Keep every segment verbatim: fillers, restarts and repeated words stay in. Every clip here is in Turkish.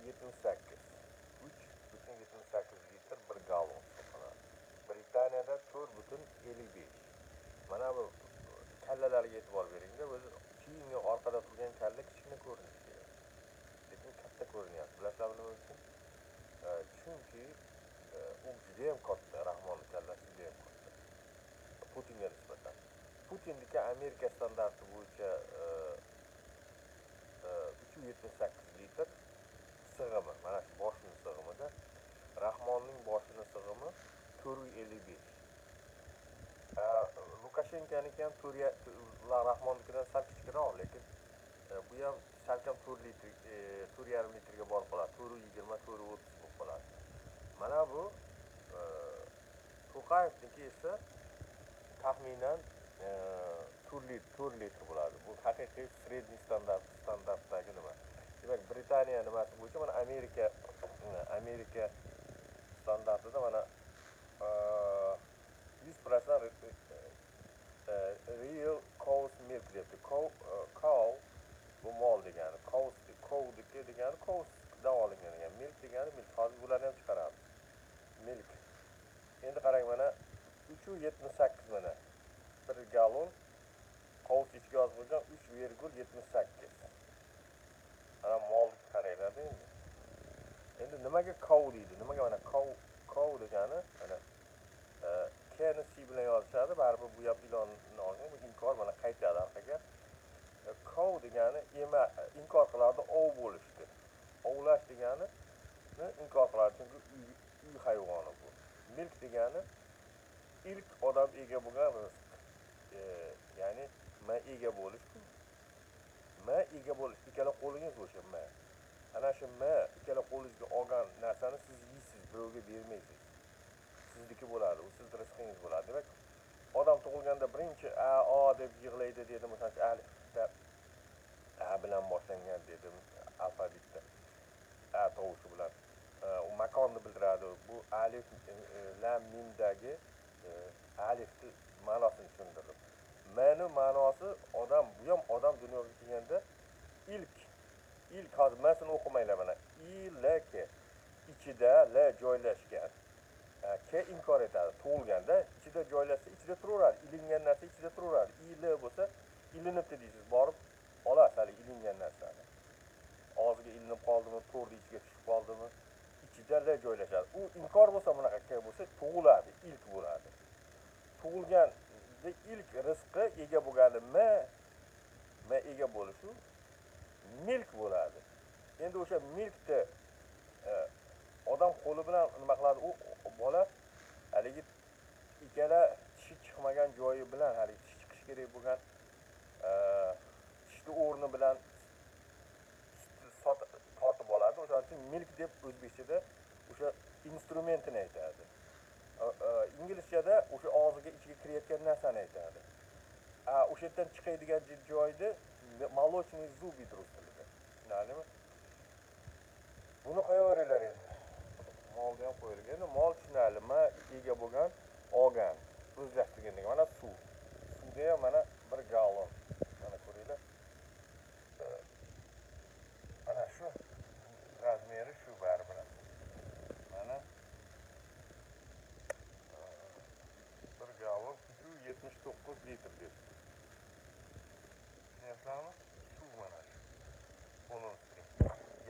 üç virgül yetmiş sekiz litre bir galon soqiladi. Britaniyada to'rt butun ellik besh. Mana bu kallalarga e'tibor beringda, o'zi kiyimga orqada turgan kalla kichkina ko'rinadi. Lekin katta ko'rinyapti. Bular nima uchun? Chunki u juda ham katta, Rahmonning kallasi juda ham katta. Putinga nisbatan. Putinniki Amerika standarti bo'yicha uch yuz yetmish sakkiz litr sig'imi, mana shu boshining sig'imida Rahmonning boshining sig'imi to'rt yuz ellik besh. Lukashenkoniki ham Rahmonnikidan sal kichikroq, lekin bu ham salkam to'rt yarim litrga borib qoladi. to'rt yuz yigirma to'rt yuz o'ttiz bo'lib qoladi. Mana bu To'qayevniki esa taxminan to'rt litr bo'ladi. Bu haqiqiy sredniy standart standartdagi nima. Demak, Britaniya nimasi bo'yicha mana Amerika Amerika standartida mana yuz foiz real cow's milk deydi. Cow cow bu mol degani, cow's cow'diki degani cow'dan olingan ekan. Milk degani milk hozir ularni ham chiqaramiz. Milk. Endi qarang mana uch yuz yetmish sakkiz mana bir galon qovuq ichki yoz bo'lgan uch virgul yetmish sakkiz. Ana mol qaraydi endi. Endi nimaga qovuq deydi? Nimaga mana qovuq qovuq degani ana Tennessee bilan yozishadi, baribir bu yap ilonni olgan, bu inkor mana qaytadi orqaga. Qovuq degani ema inkor qiladi, ov bo'lishdi. Ovlash degani inkor qiladi, chunki uy hayvoni bu. Milk degani ilk odam ega bo'lgan rizq. Ya'ni ma ega bo'lish. Ma ega bo'lish ikkala qo'lingiz o'sha ma. Ana shu ma ikkala qo'lingizga olgan narsani siz yeysiz, birovga bermaysiz. Sizniki bo'ladi, u siz rizqingiz bo'ladi. Demak, odam tug'ilganda birinchi a o deb yig'laydi dedim, o'sha alifda a bilan boshlangan dedim, alfabetda a tovushi bilan u makonni bildiradi. Bu alif lam mimdagi alifni ma'nosini tushuntirdim. Ma'no ma'nosi odam, bu ham odam dunyoga kelganda ilk ilk hozmasini o'qimaylar mana. I l k ichida l joylashgan. K inkor etadi. Tug'ilganda ichida joylashsa ichida turaveradi. Ilingan narsa ichida turaveradi. I l bo'lsa ilinibdi deysiz. Borib olasiz hali ilingan narsani. Og'ziga ilinib qoldimi, to'rni ichiga tushib qoldimi, ichida l joylashadi. U inkor bo'lsa bunaqa k bo'lsa tug'iladi, ilk bo'ladi. Tug'ilgan ilk rizqqa ega bo'lgani ma ma ega bo'lishi milk bo'ladi. Endi o'sha milkni odam qo'li bilan nima qiladi? U bola haligi ikkala tishi chiqmagan joyi bilan, haligi tishi chiqish kerak bo'lgan tishni o'rni bilan tortib oladi. O'shaning uchun milk deb o'zbekchada o'sha instrumentini aytadi. Inglizchada o'sha og'ziga ichiga kirayotgan narsani aytadi. A o'sha yerdan chiqadigan joyni молочный зуби deb aytiladi. Tushunarlimi? Buni qo'yaveringlar endi. Molni ham qo'yilgan. Endi mol tushunarli, ma ega bo'lgan, olgan, o'zlashtirgan degan. Mana suv. Suvda ham mana bir galon. Mana ko'ringlar. Mana shu razmeri shu baribir. Mana galon uch yuz yetmish to'qqiz litr deb. Tushunayapsizmi? Suv mana shu. Buni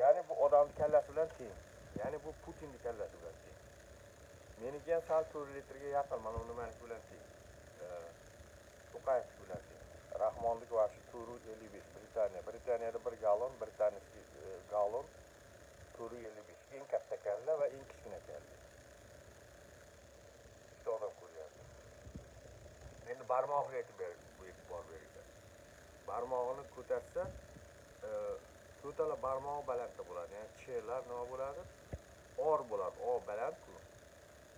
ya'ni bu odamning kallasi bilan teng. Ya'ni bu Putinning kallasi bilan teng. Meniki ham sal to'rt litrga yaqin, mana nimaniki bilan teng. To'qayevniki bilan teng. Rahmonlik va shu to'rt yuz ellik besh Britaniya. Britaniyada bir galon, Britaniyadagi galon to'rt yuz ellik besh. Eng katta kalla va eng kichkina kalla. To'g'ri ko'ryapsiz. Endi barmoqni aytib beradi, bu e'tibor beradi. Barmoqni ko'tarsa, to'tala barmoq balandda bo'ladi. Ya'ni ch'lar nima bo'ladi? Or bo'ladi. O balandmi?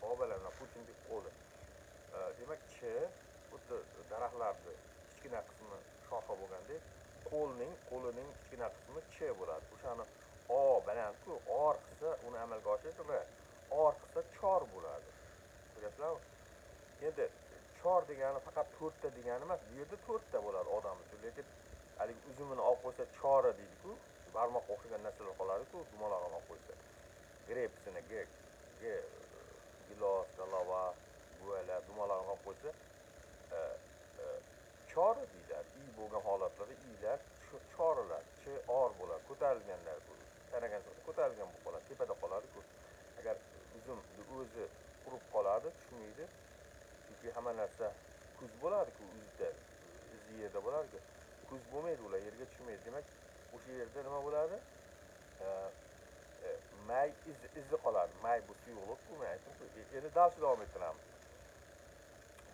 O baland, Putinning qo'li. Demak, ch xuddi daraxtlarning kichkina qismi shoxa bo'lganda, qo'lning, qo'lining kichkina qismi ch bo'ladi. O'shani o balandku, or qilsa uni amalga oshiradi. Or qilsa chor bo'ladi. Ko'ryapsizmi? Endi chor degani faqat to'rtta degani emas, bu yerda to'rtta bo'ladi odam uchun, lekin haligi uzumini olib qo'ysa chora deydi-ku. Barmoq o'xshagan narsalar qoladi-ku, dumalog'ini olib hepsine gerek gerek gilas, lava, böyle dumalarına koysa e, e, çare deyler, iyi bo'lgan holatlarda iyiler, çareler, çi ağır bo'lar, ko'tarilganlar bo'lur. Tanagan so'ng ko'tarilgan bo'lib qoladi, tepada qoladi-ku. Agar uzum o'zi qurib qoladi, tushmaydi. Chunki hamma narsa kuz bo'ladi-ku, o'zida izi yerda bo'ladi-ku. Kuz bo'lmaydi, ular yerga tushmaydi. Demak, o'sha yerda nima bo'ladi? May izi izi qoladi. May bu suyuqlik bu may. Endi dars davom ettiramiz.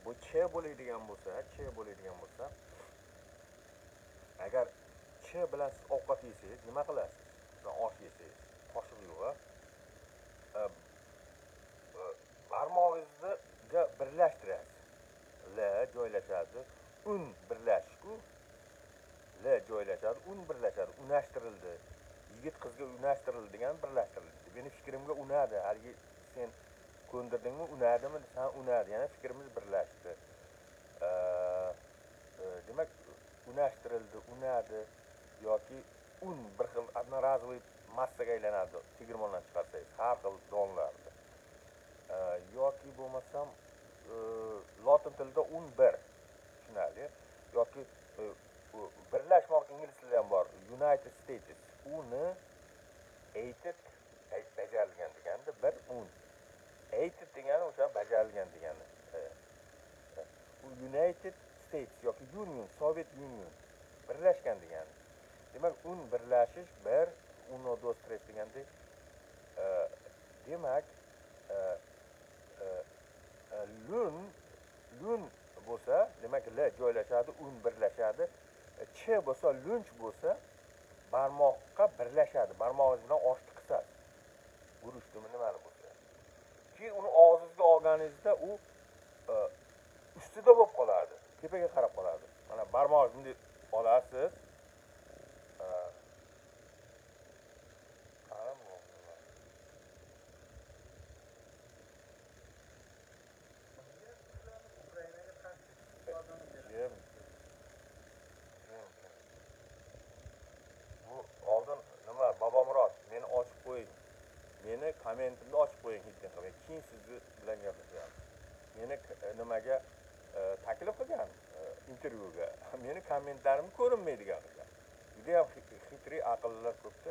Bu ch bo'ladigan bo'lsa, ch bo'ladigan bo'lsa, agar ch bilan siz ovqat yesangiz, nima qilasiz? Osh yesangiz, qoshiq yo'g'i barmog'ingizni birlashtirasiz. L joylashadi, un birlashku. L joylashadi, un birlashadi, unashtirildi. Yigit qizga unashtirildi degan birlashtirildi. Meni fikrimga unadi. Haligi sen ko'ndirdingmi, unadimi? Sen unadi. Yana fikrimiz birlashdi. Demak, unashtirildi, unadi yoki un bir xil одноразовый massaga aylanadi. Tegirmondan chiqarsangiz, har xil donlarda. Yoki bo'lmasam, lotin tilida un bir tushunarli. Yoki birlashmoq ingliz tilida ham bor. United States uni eighted bajarilgan deganda bir un. Eighted degani o'sha bajarilgan degani. United States yoki Union, Soviet Union birlashgan degani. Demak, un birlashish bir uno dos tres deganda demak lun lun bo'lsa, demak l joylashadi, un birlashadi. Ch bo'lsa, lunch bo'lsa, barmoqqa birlashadi. Barmoqingiz bilan oshni qisasiz. Guruchdimi nima bo'lsa. Keyin uni og'zingizga olganingizda u ustida bo'lib qoladi. Tepaga qarab qoladi. Mana barmoqingizni olasiz. Kommentimni ochib qo'ying, hech qanday. Keyin sizni bilan gaplashamiz. Meni nimaga taklif qilgan intervyuga. Meni kommentlarim ko'rinmaydigan qilgan. Juda ham xitri aqllar ko'pda.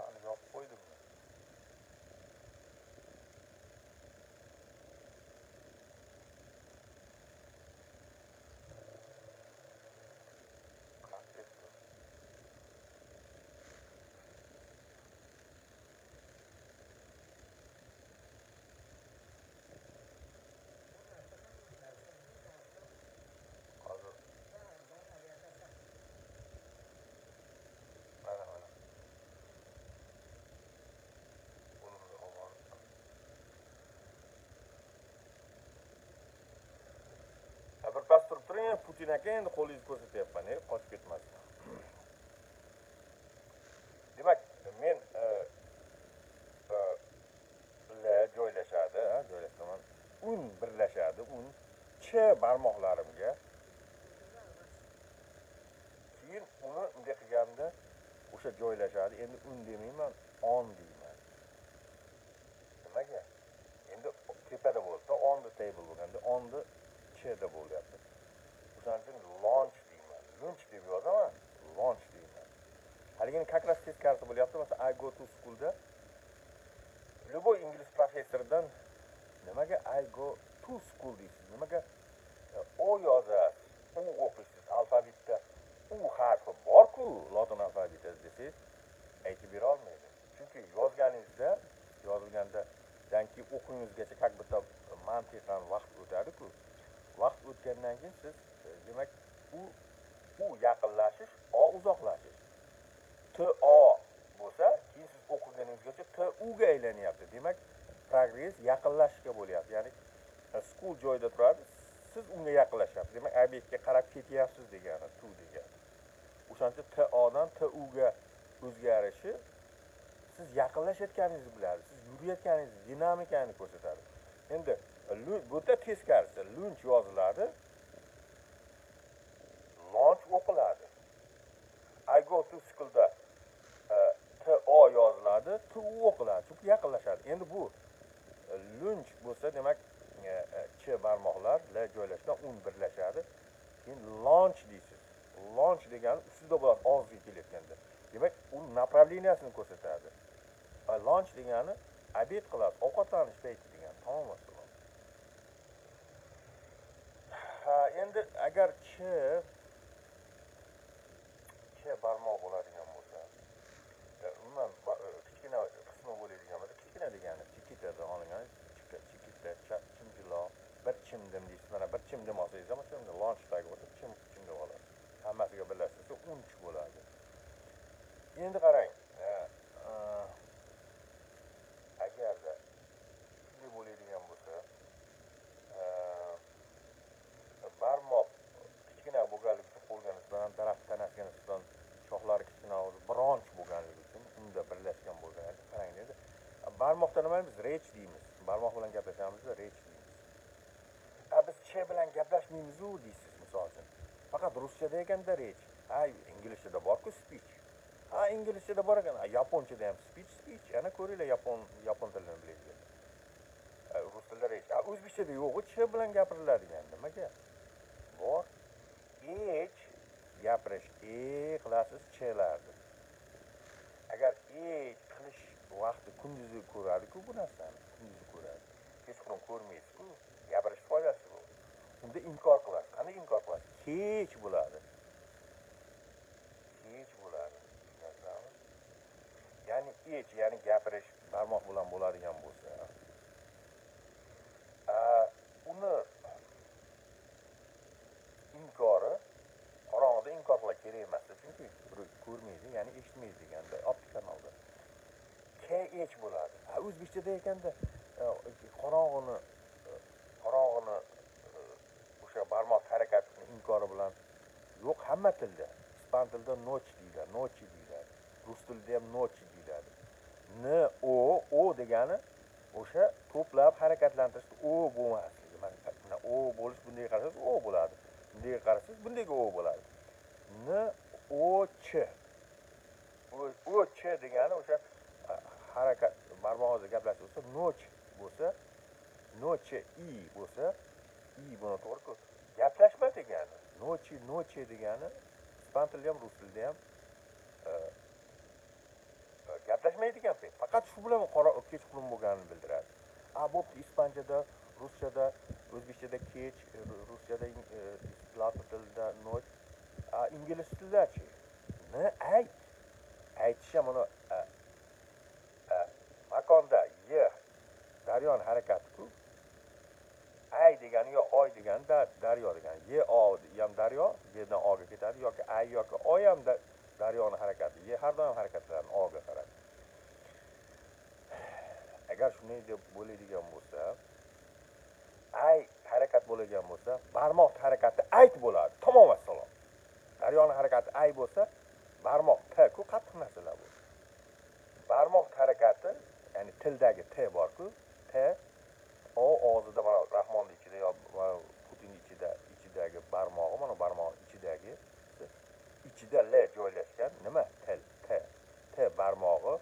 Qani yopib qo'ydim. Birpas turib turing, Putin aka endi qo'lingizni ko'rsatyapman, qochib ketmasin. Demak, men la joylashadi, ha, joylashadi. Un birlashadi, un ch barmoqlarimga. Keyin uni bunday qilganda o'sha joylashadi. Endi un demayman, on deyman. Nimaga? Endi tepada bo'lsa, on the table bo'lganda, on the de bo'lyapti. O'shaning uchun launch deyman. Lunch deb yozaman, launch deyman. Haligini kakras teskarisi bo'lyapti. Masalan, I go to schoolda любой ingliz professoridan nimaga I go to school deysiz? Nimaga o yozasiz, u o'qiysiz? Alfabetda u harfi bor-ku, lotin alfabetida desangiz, aytib bera olmaydi. Chunki yozganingizda, yozilganda dan keyin o'qingizgacha как бы там mantiqan vaqt o'tadi-ku. Vaqt o'tgandan keyin siz demak u u yaqinlashish, o uzoqlashish. T o bo'lsa, keyin siz o'qiganingizgacha t u ga aylanyapti. Demak, progress yaqinlashishga bo'lyapti. Ya'ni school joyida turadi, siz unga yaqinlashyapsiz. Demak, obyektga qarab ketyapsiz degani, tu degani. O'shancha t o dan t u ga o'zgarishi siz yaqinlashayotganingizni biladi. Siz yurayotganingiz dinamikani ko'rsatadi. Endi bu da teskarisi. Lunch yoziladi. nonch o'qiladi. I go to schoolda to yoziladi, to o'qiladi, chunki yaqinlashadi. Endi bu lunch bo'lsa, demak ch barmoqlar la joylashgan un birlashadi. Keyin launch deysiz. Launch degani ustida bo'ladi, og'ziga kelayotganda. Demak, u направлениясini ko'rsatadi. Launch degani abed qiladi, ovqatlanish payti degani, tamom. Ha, endi agar ch ch barmoq bo'ladigan bo'lsa, umuman kichkina qismi bo'ladigan bo'lsa, kichkina degani chikitadan olingan, chikita, chimjilo, bir chimdim deysiz, mana bir chimdim olsangiz ham o'sha lanchdagi o'tib chim chimdim oladi. Hammasiga birlashtirsa unch bo'ladi. Endi qarang, agarda shunday bo'ladigan bo'lsa, barmoq kichkina bo'lganligi uchun qo'lga nisbatan daraxt tanasiga nisbatan shoxlari kichkina bo'lib, branch bo'lganligi uchun unda birlashgan bo'lgan. Qarang, dedi. Barmoqda nima deymiz? Reach deymiz. Barmoq bilan gaplashamiz, reach deymiz. A biz che bilan gaplashmaymiz-ku deysiz, masalan. Faqat ruschada ekanda reach. Ay, inglizchada bor-ku speech. Ha, inglizchada bor ekan, yaponchada ham speech, speech. Ana ko'ringlar, yapon yapon tilini bilasiz. Rus tilida reach. A o'zbekchada yo'q-ku, che bilan gapiriladigan nimaga? Bor. H gapirish e qilasiz chelardi. Agar e qilish vaqti kunduzi ko'radi-ku bu narsani, kunduzi ko'radi. Kechqurun ko'rmaysiz-ku, gapirish foydasi bu. Unda inkor qilasiz. Qanday inkor qilasiz? Kech bo'ladi. Kech bo'ladi. Ya'ni ech, ya'ni gapirish barmoq bilan bo'ladigan bo'lsa, a uni inkori qorong'ida inkor qilish kerak emas, chunki ko'rmaydi, ya'ni eshitmaydi deganda optik kanalda keh bo'ladi. Ha, o'zbekchada ekanda qorong'ini qorong'ini o'sha barmoq harakatini inkori bilan yo'q, hamma tilda. Ispan tilida noch deyiladi, nochi deyiladi. Rus tilida ham nochi deyiladi. N o o degani o'sha to'plab harakatlantirish o bo'lmasligi. Mana o bo'lish bunday qarasangiz o bo'ladi. Bunday qarasiz, bundayga o bo'ladi. N o ch. O ch degani o'sha harakat barmoqda gaplashsa noch bo'lsa, noch i bo'lsa, i buni to'g'ri ko'z. Gaplashma degani, nochi, noche degani ispan tilida ham, rus tilida ham gaplashmaydigan payt. Faqat shu bilan kechqurun bo'lganini bildiradi. A bo'pti, ispanchada, ruschada, o'zbekchada kech, ruschada latin tilida noch, ingliz tilidachi n ayt aytishga mana makonda y daryon harakati-ku. Ay degani yo oy degani daryo degani. Y o ham daryo, yerdan o'ga ketadi yoki ay yoki oy ham daryoning harakati. Y har doim harakatlarini o'ga qaradi. Agar shunday deb bo'ladigan bo'lsa, ay harakat bo'ladigan bo'lsa, barmoq harakati ayt bo'ladi. Tamom assalom. Daryoni harakati ay bo'lsa, barmoq t-ku, qattiq narsalar bu. Barmoq harakati, ya'ni tildagi t bor-ku, t o og'zida mana Rahmonning ichida yo Putinning ichida, ichidagi barmog'i, mana barmoq ichidagi ichida l joylashgan nima? Til, t. T barmog'i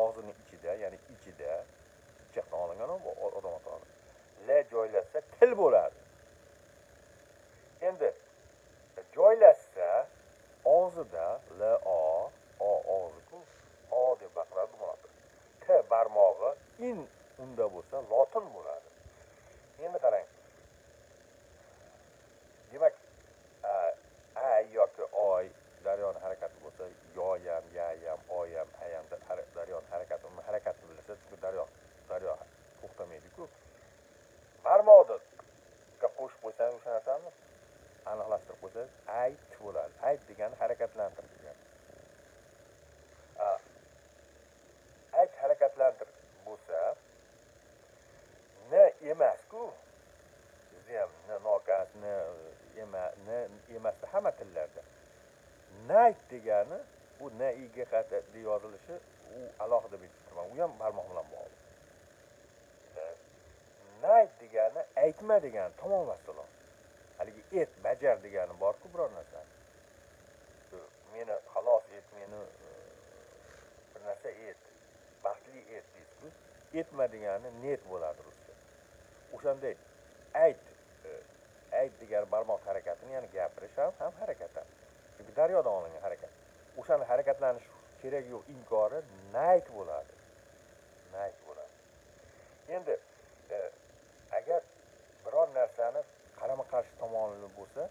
og'zining ichida, ya'ni ichida ichaqdan olingan bu odam otasi. L joylashsa til bo'ladi. Endi joylashsa og'zida l o o og'ziku o deb baqiradi bo'ladi. T barmog'i in unda bo'lsa lotin bo'ladi. Endi qarang. Demak, ay yoki oy daryoning harakati bo'lsa, yo ham, ya ham, oy ham, ay ham daryoning harakati, uni harakati bilsa, daryo daryo to'xtamaydi-ku. Barmoqni qo'shib qo'ysangiz o'sha narsani aniqlashtirib qo'ysangiz ayt bo'ladi. Ayt degani harakatlantirish degani. Ayt harakatlantir bo'lsa n emas-ku. Bizda ham n nokas, n emas, n emas hamma tillarda. Nayt degani bu n i g h t deb yozilishi u alohida bir termin. U ham barmoq bilan bog'liq. Nayt degani aytma degani, tamom assalom. Haligi et, bajar degani bor-ku biror narsa. yani bir narsa et, baxtli et deysiz. Etme degani net bo'ladi ruscha. O'shanday ayt, ayt degan barmoq harakatini, ya'ni gapirish ham ham harakat. Chunki daryodan olingan harakat. O'shaning harakatlanish keragi yo'q inkori nayt bo'ladi. Nayt bo'ladi. Endi agar biror narsani qarama-qarshi tomonlama bo'lsa,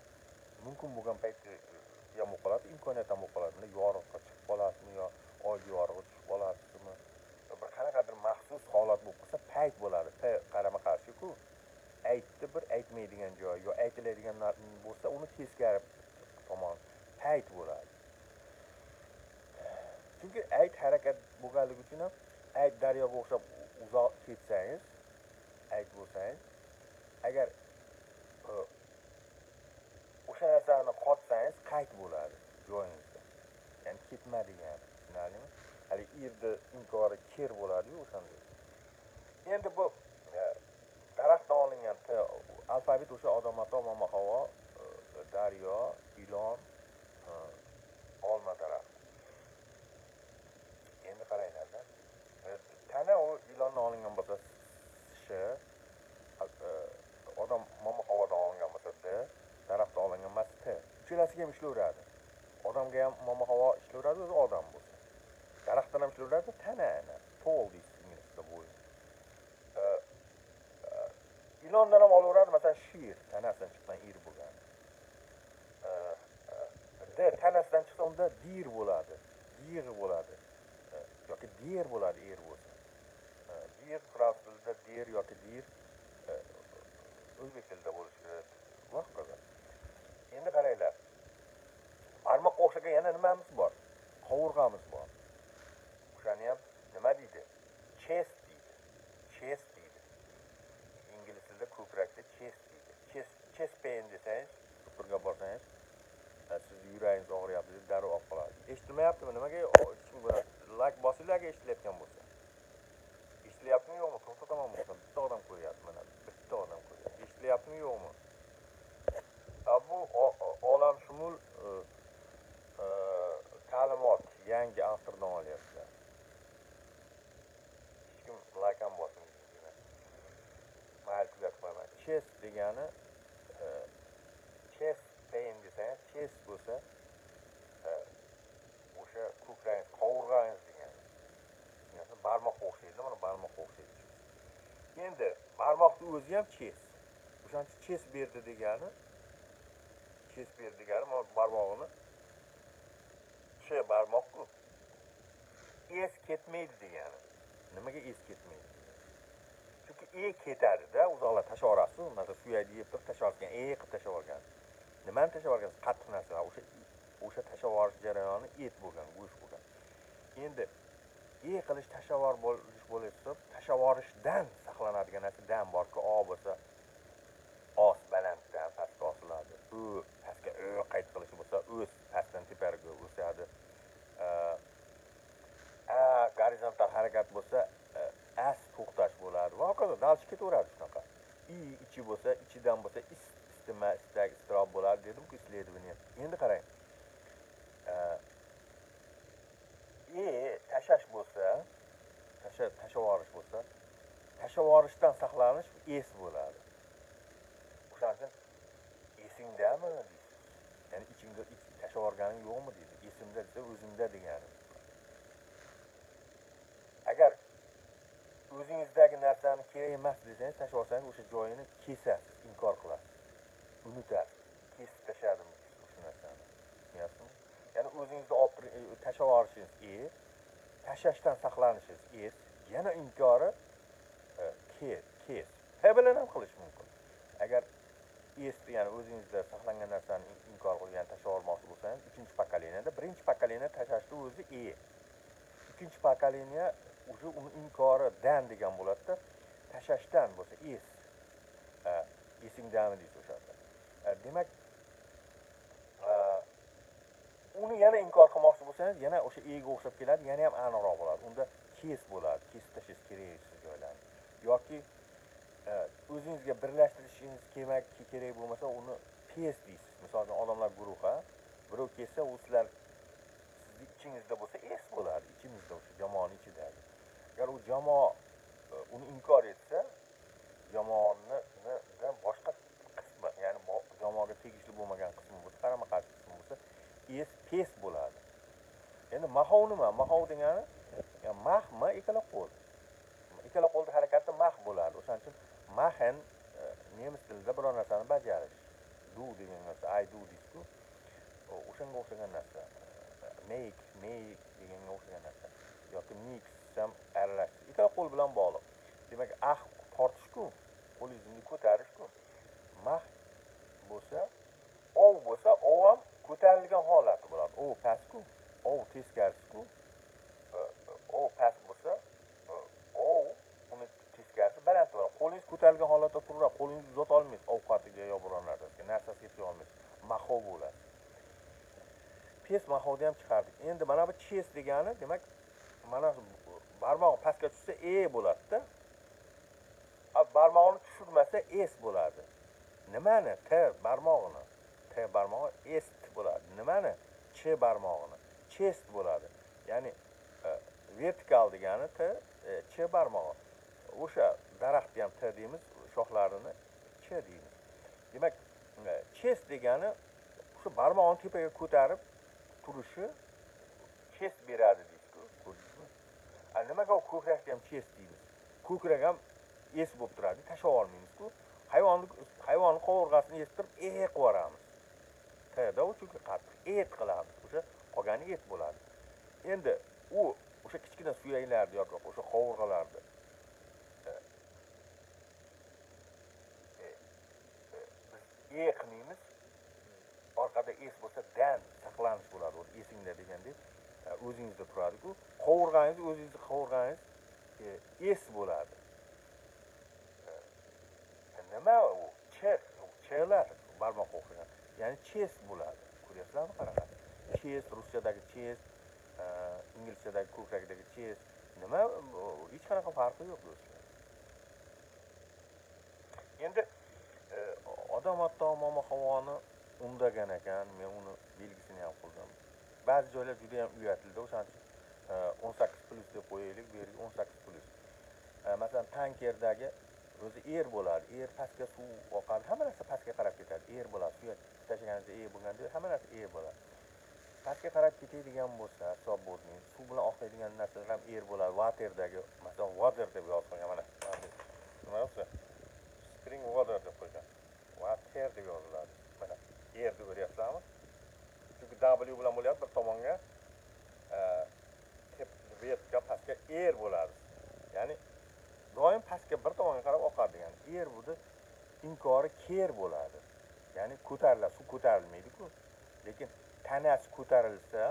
mumkin bo'lgan paytda yo'q bo'ladi, imkoniyat ham bo'ladi. Yorug'ga chiqib qolasizmi yo oy yorug'i tushib qolasizmi? Bir qanaqadir maxsus holat bo'lib qolsa, payt bo'ladi. Qarama-qarshiku. Aytdi bir aytmaydigan joyi yo aytiladigan narsa bo'lsa, uni teskari tomon payt bo'ladi. Chunki ayt harakat bo'lganligi uchun ham ayt daryoga o'xshab uzoq ketsangiz, ayt bo'lsangiz, agar o'sha narsani qotsangiz, qayt bo'ladi joyingizda. Ya'ni ketmadi degan tushunarlimi? Hali erdi inkori ker bo'ladi-yu o'shanda. Endi bu daraxtdan olingan alfabet o'sha odam ato, momo havo, daryo, ilon, olma daraxt. Endi qaranglar. Tana u ilondan olingan bo'lsa, sh odam momo havodan olingan bo'lsa, d daraxtdan olingan emas, t. Uchalasiga ham ishlayveradi. Odamga ham momo havo ishlayveradi, o'zi odam bo'lsa. Daraxtdan ham ishlayveradi, tana, to'l deysiz inglizda bu. İlondan ham olaveradi, masalan, shir, tanasidan chiqqan ir bo'lgan. D tanasidan chiqsa unda dir bo'ladi, dir bo'ladi. Yoki dir bo'ladi, er bo'lsa. Dir fransuzda dir yoki dir o'zbek tilida bo'lishi kerak. Vaqtida. Endi qaranglar. Barmoqqa o'xshagan yana nimamiz bor? Qovurg'amiz bor. O'shani ham nima deydi? Chest deydi. Chest ko'krakda chest deydi. Chest pain desangiz, doktorga borsangiz, sizni yuragingiz og'riyapti deb darrov olib qoladi. Eshitmayaptimi? Nimaga kim bo'ladi? Lak bosillarga eshitilayotgan bo'lsa. Eshitilyaptimi yo'qmi? To'xtataman bo'lsa, bitta odam ko'ryapti mana. Bitta odam ko'ryapti. Eshitilyaptimi yo'qmi? Bu olamshumul ta'limot yangi avtordan olyapti. Hech kim lak ham bosmaydi. Chest degani chest pain desangiz, chest bo'lsa o'sha ko'krangiz, qovurg'angiz degani. Ya'ni barmoqqa o'xshaydi, mana barmoqqa o'xshaydi. Endi barmoqning o'zi ham chest. O'shancha chest berdi degani, chest berdi degani mana barmoqni ch barmoqku. Es ketmaydi degani. Nimaga es ketmaydi? E ketadi-da, uzoqlar tashlab orasiz, masalan, suyakni yeb turib tashlab olgan, e qilib tashlab olgan. Nimani tashlab olgan? Qattiq narsalar. O'sha o'sha tashlab olish jarayoni et bo'lgan, go'sht bo'lgan. Endi e qilish tashlab olish bo'lsa, tashlab olishdan saqlanadigan narsa dam borki, o bo'lsa os balanddan pastga osiladi. U pastga o qayt qilishi bo'lsa, o'z pastdan tepariga o'sadi. A gorizontal harakat bo'lsa, as to'xtash bo'ladi. Va hokazo dalchi ketaveradi shunaqa. I ichi bo'lsa, ichidan bo'lsa is istima, istak, istirob bo'ladi dedim-ku, islaydi buni. Endi qarang. E tashash bo'lsa, tasha tashavorish bo'lsa, tashavorishdan saqlanish es bo'ladi. O'shancha esingdami deysiz. Ya'ni ichingda tashavorganing yo'qmi deydi. Esimda desa o'zingda degani. Agar o'zingizdagi narsani kerak emas desangiz, tashlab olsangiz, o'sha joyini kesasiz, inkor qilasiz. Unutasiz. Kesib tashladim shu narsani. Tushunasizmi? Ya'ni o'zingizni olib tashlab olishingiz e, tashlashdan saqlanishingiz et, yana inkori kes, kes. Ha bilan ham qilish mumkin. Agar es, ya'ni o'zingizda saqlangan narsani inkor qilgan, tashlab olmoqchi bo'lsangiz, uchinchi pokoleniyada, birinchi pokoleniya tashlashning o'zi e. Ikkinchi pokoleniya o'sha uni inkori dan degan bo'ladi-da, tashashdan bo'lsa es. Esingdami deydi o'shanda. Demak, uni yana inkor qilmoqchi bo'lsangiz, yana o'sha ega o'xshab keladi, yana ham aniqroq bo'ladi. Unda kes bo'ladi, kesib tashlash kerak shu joylarni. Yoki o'zingizga birlashtirishingiz kerak, kerak bo'lmasa uni pes deysiz. Masalan, odamlar guruhi, birov kelsa, u sizlar sizni içinizde bo'lsa es bo'lar, ichimizda bo'lsa jamoani ichidagi. Agar u jamoa uni inkor etsa, jamoani da boshqa qismi, ya'ni jamoaga tegishli bo'lmagan qismi bo'lsa, qarama-qarshi qismi bo'lsa, es pes bo'ladi. Endi mahov nima? Mahov degani ya'ni mahma ikkala qo'l. Ikkala qo'lda harakati mah bo'ladi. O'shaning uchun machen nemis tilida biror narsani bajarish. Do degan narsa, I do deydi-ku. O'shanga o'xshagan narsa. Make, make deganga o'xshagan narsa. Yoki mix ham aralashish. Ikkala qo'l bilan bog'liq. Demak, ah tortish-ku, qo'lingizni ko'tarish-ku. Mah bo'lsa, ov bo'lsa, ov ham ko'tarilgan holati bo'ladi. Ov past-ku, ov teskarisi-ku. Ov past bo'lsa, ov uni teskarisi baland bo'ladi. Qo'lingiz ko'tarilgan holatda turadi. Qo'lingizni uzata olmaysiz ovqatiga yo biror narsaga. Narsasi yetib olmaysiz. Mahov bo'ladi. Pes mahovni ham chiqardik. Endi mana bu chest degani, demak, mana barmoq pastga tushsa e bo'ladi-da. Ab barmoqni tushirmasa es bo'ladi. Nimani? T barmoqni. T barmoqi est bo'ladi. Nimani? Ch barmoqni. Chest bo'ladi. Ya'ni vertikal degani t, ch barmoqi. O'sha daraxtni ham t deymiz, shoxlarini ch deymiz. Demak, chest degani shu barmoqni tepaga ko'tarib turuşu chest beradi deydi-ku. Ana nimaga u ko'krakni ham chest deymiz. Ko'krak ham es bo'lib turadi, tashlab olmaymiz-ku. Hayvonni hayvonni qovurg'asini estirib e qilib yuboramiz. Qayerda u chunki qattiq et qilamiz. O'sha qolgani et bo'ladi. Endi u o'sha kichkina suyaklarni yoki o'sha qovurg'alarni e qilmaymiz. Orqada es bo'lsa dan saqlanish bo'ladi. O esingda degandek o'zingizda turadi-ku. Qovurg'angiz o'zingizni qovurg'angiz es bo'ladi. Nima u? Chest, chelar barmoq o'xshagan. Ya'ni chest bo'ladi. Ko'ryapsizmi qarang. Chest ruschadagi chest, inglizchadagi ko'krakdagi chest nima hech qanaqa farqi yo'q do'stlar. Endi odam hatto momaqovoni undagan ekan, men uni belgisini ham qildim. Ba'zi joylar juda ham uyatildi. O'shaning o'n sakkiz plyus deb qo'yaylik, bu yerga o'n sakkiz plyus. Masalan, tankerdagi o'zi er bo'ladi. Er pastga suv oqadi. Hamma narsa pastga qarab ketadi. Er bo'ladi. Suyak tashlaganingizda er bo'lganda hamma narsa er bo'ladi. Pastga qarab ketadigan bo'lsa, hisob bo'lmaydi. Suv bilan oqaydigan narsalar ham er bo'ladi. Waterdagi, masalan, water deb yozilgan mana. Nima bo'lsa? Spring water deb qo'ygan. Water deb yoziladi. Mana erdi o'rayapsizmi? Chunki W bilan bo'lyapti bir tomonga tep vertikal pastga er bo'ladi. Ya'ni doim pastga bir tomonga qarab oqadi. Ya'ni er budi inkori ker bo'ladi. Ya'ni ko'tariladi, suv ko'tarilmaydi-ku. Lekin tanasi ko'tarilsa,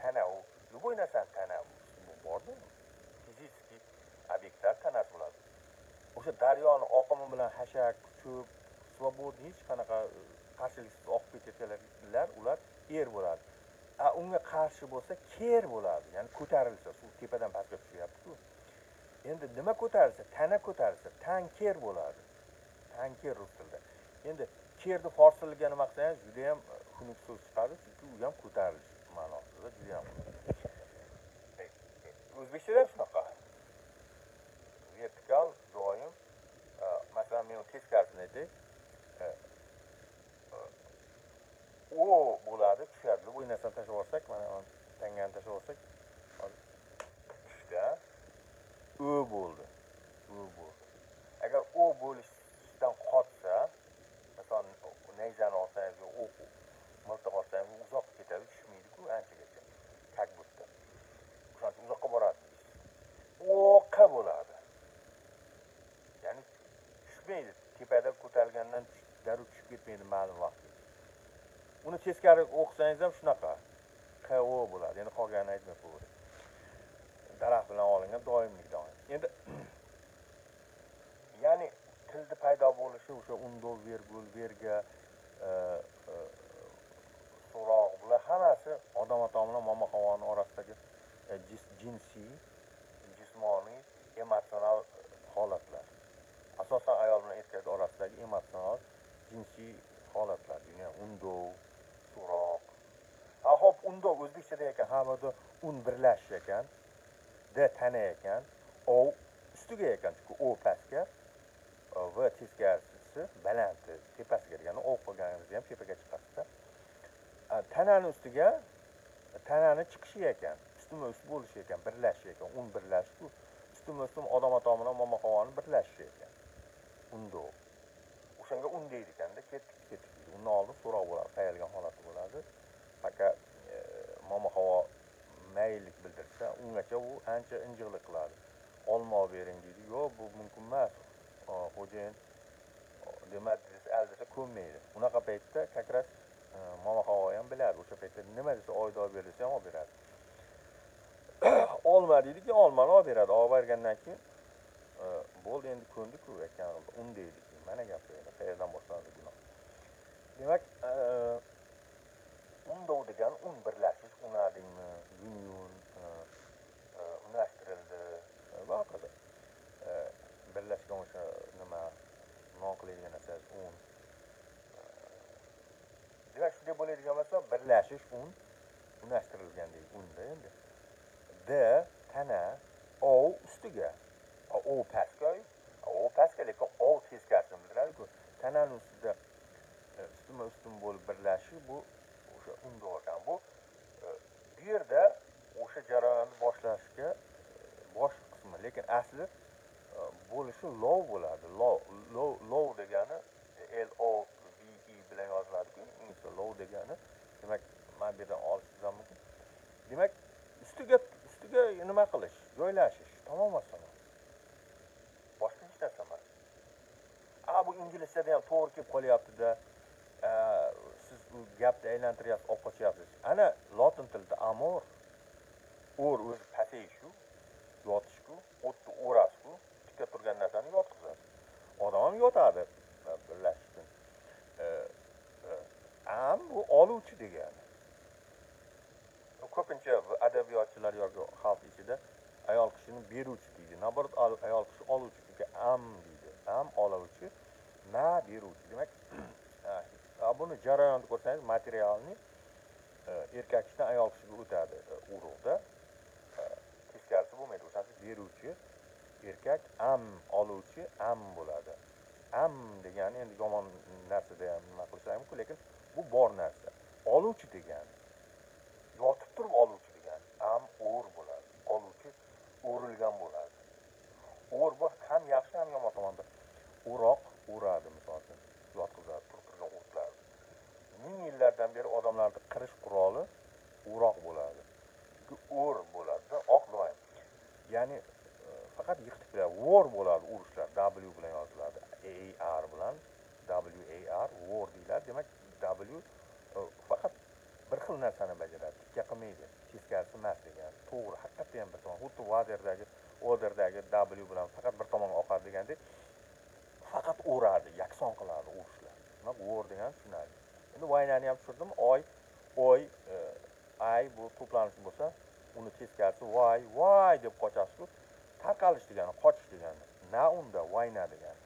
tana u любой narsa tana bo'ladi. Fiziki obyektlar tanasi bo'ladi. O'sha daryoning oqimi bilan hashak, cho'p va bu hech qanaqa qarshiliksiz oqib ketadiganlar, ular er bo'ladi. A unga qarshi bo'lsa, ker bo'ladi. Ya'ni ko'tarilsa, suv tepadan pastga tushyapti-ku. Endi nima ko'tarilsa, tana ko'tarilsa, tanker bo'ladi. Tanker rus tilida. Endi kerni fors tiliga nima qilsangiz, juda ham xunuk so'z chiqadi, chunki u ham ko'tarilish ma'nosida juda ham. O'zbekchada shunaqa. Vertikal doim, masalan, men teskarisini aytay. O bo'ladi, tushadi. Bu narsani tashlab olsak, mana tangani tashlab olsak, tushda o bo'ldi. O bo'ldi. Agar o bo'lishdan qotsa, masalan, nayzani olsangiz, o miltiq olsangiz, uzoq ketadi, tushmaydi-ku anchagacha. Takbutda. O'shaning uzoqqa boradi. O'qa bo'ladi. Ya'ni tushmaydi. Tepada ko'tarilgandan darrov tushib ketmaydi ma'lum vaqtda. Uni teskari o'qisangiz ham shunaqa qo bo'ladi. Endi qolganini aytmay qo'ydi. Daraxt bilan olingan doimlikdan. Endi ya'ni tilda paydo bo'lishi o'sha undo, vergul, verga, so'roq bular hammasi odam atomining momaqovoni orasidagi jinsiy, jismoniy, emotsional holatlar. Asosan ayol bilan erkak orasidagi emotsional, jinsiy holatlar, ya'ni undo, so'roq. Ha, hop, undog o'zbekchada ekan, hamada un birlashish ekan, d tana ekan, o üstüge ekan, çünkü o pastga, v teskarisi baland, tepasiga degani o qolganimizda ham tepaga chiqadi. Tanani ustiga tanani chiqishi ekan, üstma-ust bo'lishi ekan, birlashishi ekan, un birlashuv, üstma-ustum odam atomining momaqovoni birlashishi ekan. Undog. O'shanga un deydi ekanda, ketdik-ketdik. Unni olib so'roq bo'ladi, qayalgan holati bo'ladi. Fakat momaqova mayillik bildirsa, ungacha u ancha injiqlik qiladi. Olma bering deydi, yo'q, bu mumkin emas. Xo'jayin demak, aldasa ko'nmaydi. Unaqa paytda kakras momaqova ham biladi. O'sha paytda nima desa oyda olib berilsa ham olib beradi. Olma deydiki, olmani olib beradi. Olib bergandan keyin bo'ldi, endi ko'ndik-ku ekan, un deydi. Mana gapni endi qayerdan boshlandi buni. Demak, undov degan un birlashish, unadingmi, union unlashtirildi va hokazo. Birlashgan o'sha nima noqlaydigan narsa un. Demak, shunday bo'ladigan bo'lsa, birlashish un unlashtirilgan deydi unda endi. D tana o ustiga, o pastga, o pastga lekin o teskari bildiradi-ku. Tanani ustida üstma-ustun bo'lib birlashi bu o'sha undov ekan. Bu bu yerda o'sha jarayonni boshlashga bosh qismi, lekin asli bo'lishi lov bo'ladi. Lov, lov, lov degani L O V E bilan yoziladi-ku. Ingliz lov degani. Demak, men bu yerdan olsam mumkin. Demak, ustiga ustiga nima qilish, joylashish, tamomman so'ng. Boshqa hech narsa emas. A bu inglizchada ham to'g'ri kelib qolyapti-da. Siz bu gapni aylantiryapsiz, olib qochyapsiz. Ana lotin tilida amor, or o'zi pasayish-ku, yotish-ku, o'tni o'rasiz-ku, tikka turgan narsani yotqizasiz. Odam ham yotadi birlashish uchun. Am bu oluvchi degani. Ko'pincha adabiyotchilar yoki xalq ichida ayol kishini beruvchi deydi. Naborot ayol kishi oluvchi, chunki am deydi. Am oluvchi, ma beruvchi. Demak, buni jarayonni ko'rsangiz, materialni erkak kishidan ayol kishiga o'tadi urug'da. Teskarisi bo'lmaydi, o'shasi beruvchi, erkak am oluvchi, am bo'ladi. Am degani endi yomon narsada ham nima qilsa ham, lekin bu bor narsa. Oluvchi degani yotib turib oluvchi degani am o'r bo'ladi. Oluvchi o'rilgan bo'ladi. O'r bu ham yaxshi ham yomon tomonda. O'roq o'radi, masalan, yotqizadi turgan o'tlar. Ming yillardan beri odamlarning qirish quroli o'roq bo'ladi. Chunki o'r bo'ladi, oq doim. Ya'ni faqat yiqitiblar, war bo'ladi urushlar, W bilan yoziladi. A R bilan W A R war deyiladi. Demak, W faqat bir xil narsani bajaradi, tikka qilmaydi. Teskarisi emas degan. To'g'ri, haqiqatan bir tomon. Xuddi waderdagi, oderdagi W bilan faqat bir tomonga oqadi degandek, faqat o'radi, yakson qiladi urushlar. Nima o'r degan tushunadi. Endi vaynani ham tushirdim. Oy, oy, ay bu to'planish bo'lsa, uni teskarisi vay, vay deb qochasiz-ku. Tarqalish degani, qochish degani. Na unda vayna degani.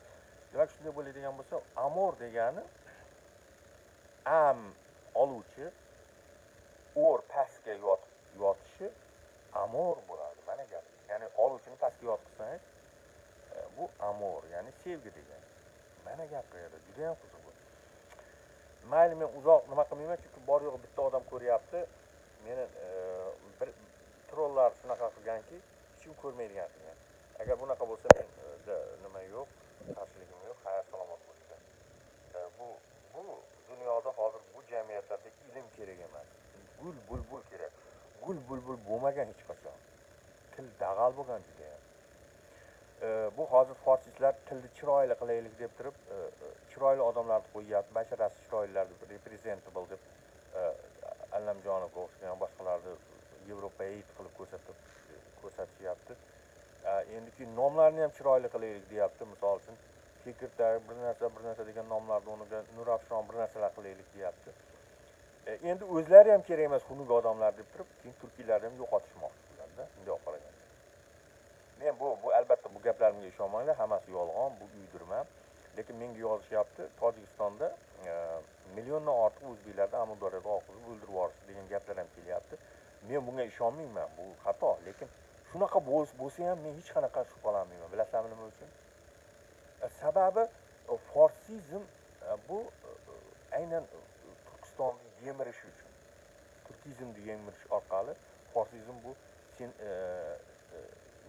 Demak, shunday bo'ladigan bo'lsa, amor degani am oluvchi, o'r pastga yotishi amor bo'ladi. Mana gap. Ya'ni oluvchini pastga yotqizsangiz, bu amor, ya'ni sevgi degani. Mana gap qayerda? Juda ham qiziq. Mayli, men uzoq nima qilmayman, chunki bor yo'q bitta odam ko'ryapti. Meni bir trollar shunaqa qilganki, kim ko'rmaydigan qilgan. Agar bunaqa bo'lsa, men nima yo'q, qarshiligim yo'q, hayot salomat bo'lsin. Bu bu dunyoda hozir bu jamiyatlarda ilm kerak emas. Gul bulbul kerak. Gul bulbul bo'lmagan hech qachon. Til dag'al bo'lgan juda ham. Bu hozir forslar tilni chiroyli qilaylik deb turib, chiroyli odamlarni qo'yib, basharasi chiroylilar deb representable deb Allamjonovga o'xshagan boshqalarni Yevropaga it qilib ko'rsatib ko'rsatyapti. Endiki nomlarni ham chiroyli qilaylik deyapti, misol uchun Fikrdar bir narsa bir narsa degan nomlarni o'rniga Nurafshon bir narsalar qilaylik deyapti. Endi o'zlari ham kerak emas xunuk odamlar deb turib, keyin turkiylarni ham yo'qotishmoqchilar-da, bunday qaraganda. Men bu bu albatta bu gaplarimga ishonmanglar, hammasi yolg'on, bu uydirma. Lekin menga yozishyapti, Tojikistonda milliondan ortiq o'zbeklarni Amudaryoga oqizib o'ldirib yuborishdi degan gaplar ham kelyapti. men bunga ishonmayman, bu xato, lekin shunaqa bo'lsa ham men hech qanaqa shubha olmayman. Bilasizmi nima uchun? Sababi forsizm bu aynan Turkistonni yemirish uchun. Turkizmni yemirish orqali forsizm bu sen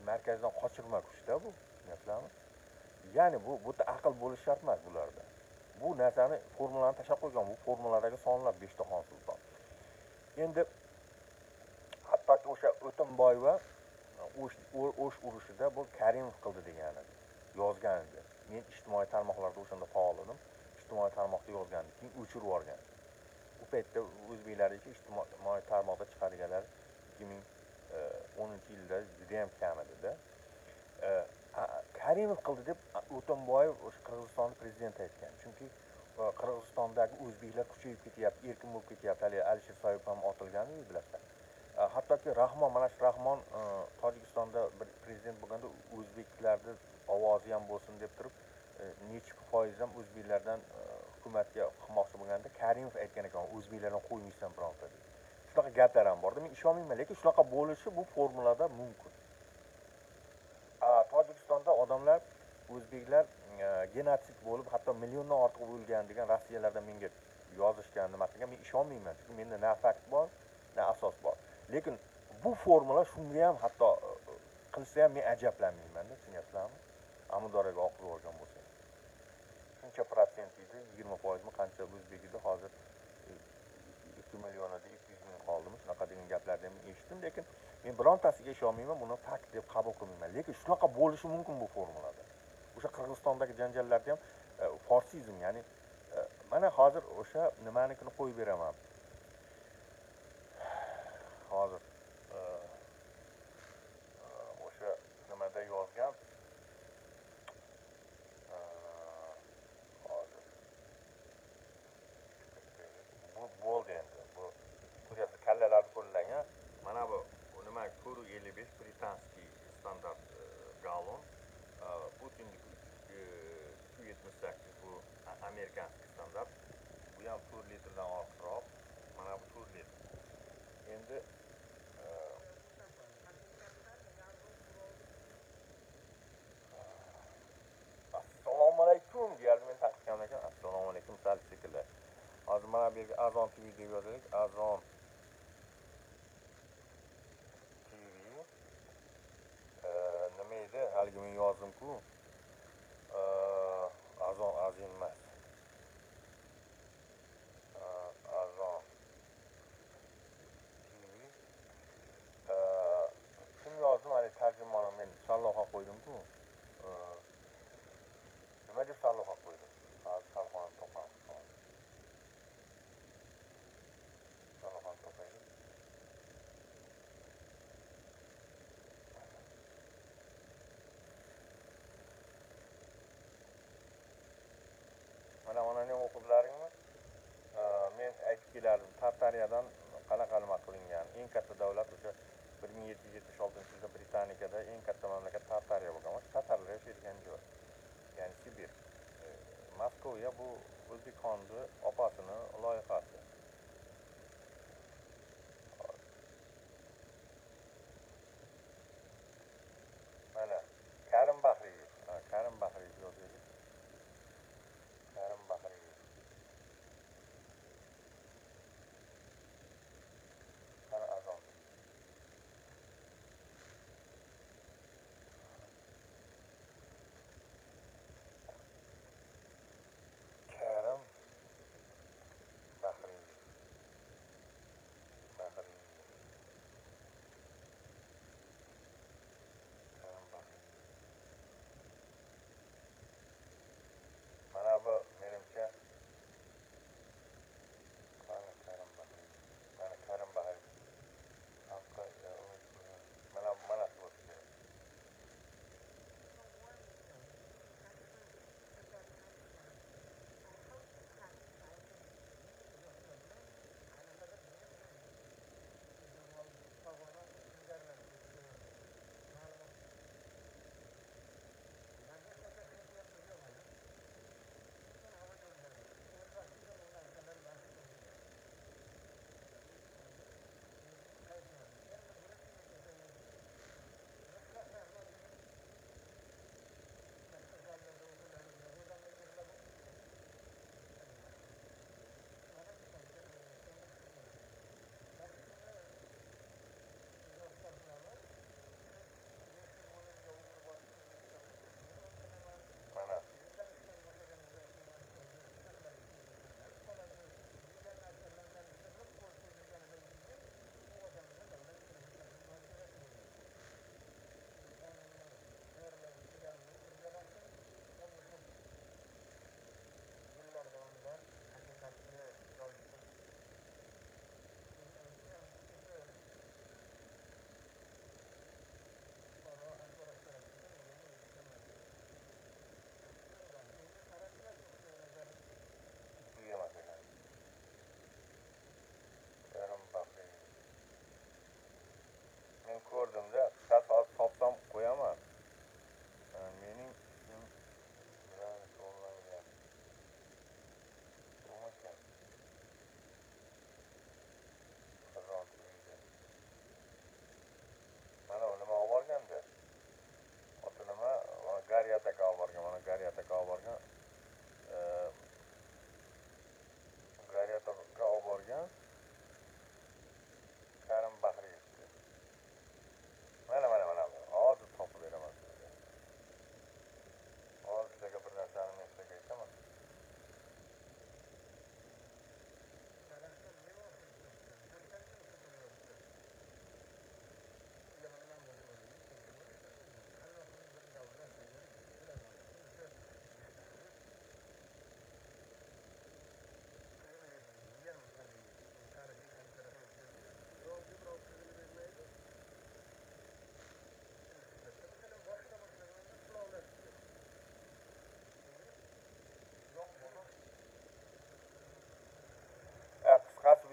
markazdan qochirma kuchda bu, bilasizmi? Ya'ni bu bu aql bo'lish shart emas bularda. Bu narsani formulani tashlab qo'ygan, bu formulalardagi sonlar besh ta xon sulton. Endi hatto o'sha O'tinboyeva o'sh o'sh urushida bu Karimov qildi degani yozgan edi. Men ijtimoiy tarmoqlarda o'shanda faol edim. Ijtimoiy tarmoqda yozgandim, keyin o'chirib yuborgan. Bu paytda o'zbeklarning ijtimoiy tarmoqda chiqarganlar ikki ming o'ninchi yilda juda ham kam edi-da. Karimov qildi deb O'tinboyev o'sha Qirg'iziston prezidenti aytgan. Chunki Qirg'izistondagi o'zbeklar kuchayib ketyapti, erkin bo'lib ketyapti. Hali Alisher Soyipov ham otilganini bilasizlar. Hattoki Rahmon, mana shu Rahmon Tojikistonda bir prezident bo'lganda o'zbeklarni ovozi ham bo'lsin deb turib, necha foiz ham o'zbeklardan hukumatga qilmoqchi bo'lganda Karimov aytgan ekan, o'zbeklarni qo'ymaysan bironta deb. Shunaqa gaplar ham bordi. Men ishonmayman, lekin shunaqa bo'lishi bu formulada mumkin. Tojikistonda odamlar, o'zbeklar genotsid bo'lib, hatto milliondan ortiq o'lgan degan Rossiyalarda menga yozishgan, nima degan, men ishonmayman, chunki menda na fakt bor, na asos bor. Lekin bu formula shunga ham hatto qilsa ham men ajablanmayman, tushunyapsizmi? Amudoraga oqib olgan bo'lsa, shuncha protsent edi, yigirma foizmi qancha o'zbekida hozir ikki millionda ikki yuz ming qoldimi, shunaqa degan gaplarni ham eshitdim, lekin men birontasiga ishonmayman, buni fakt deb qabul qilmayman. Lekin shunaqa bo'lishi mumkin bu formulada. O'sha Qirg'izistondagi janjallarda ham forsizm, ya'ni mana hozir o'sha nimanikini qo'yib beraman. Hozir o'sha nimada yozgan hozir bu bo'ldi endi. Bu turiyasi kallalarni qo'llangan. Mana bu nima to'rt yuz ellik besh britanskiy standart galon, Putin uch yuz yetmish sakkiz bu amerikanskiy standart. Bu ham to'rt litrdan ortiqroq. Mana bu to'rt litr. Endi Assalomu alaykum deyardim, men taqdirgan ekan. Assalomu alaykum sal sekinlar. Hozir mana bu yerga azon T V deb yozdik. Azon haligi men yozdim-ku. Azon azon emas. Azon. Kim yozdim, hali tarjimani men salloha qo'ydim-ku. Nima deb salloha qo'ydim? Hozir sallohani topaman. Sallohani topaman. Mana onani o'qiblaringmi? Men aytib kelardim, Tartariyadan qanaqa nima qilingan. Eng katta davlat o'sha bir ming yetti yuz yetmish oltinchi yilda Britaniyada eng katta mamlakat Tartariya bo'lgan. O'sha Tatarlar yashagan joy. Ya'ni Sibir. Moskva bu O'zbekxonni opasini loyihasi. Mana Karim Bahriyev, Karim Bahriyev yozdi. Karim Bahriyev. Qara azon. Karim Bahriyev.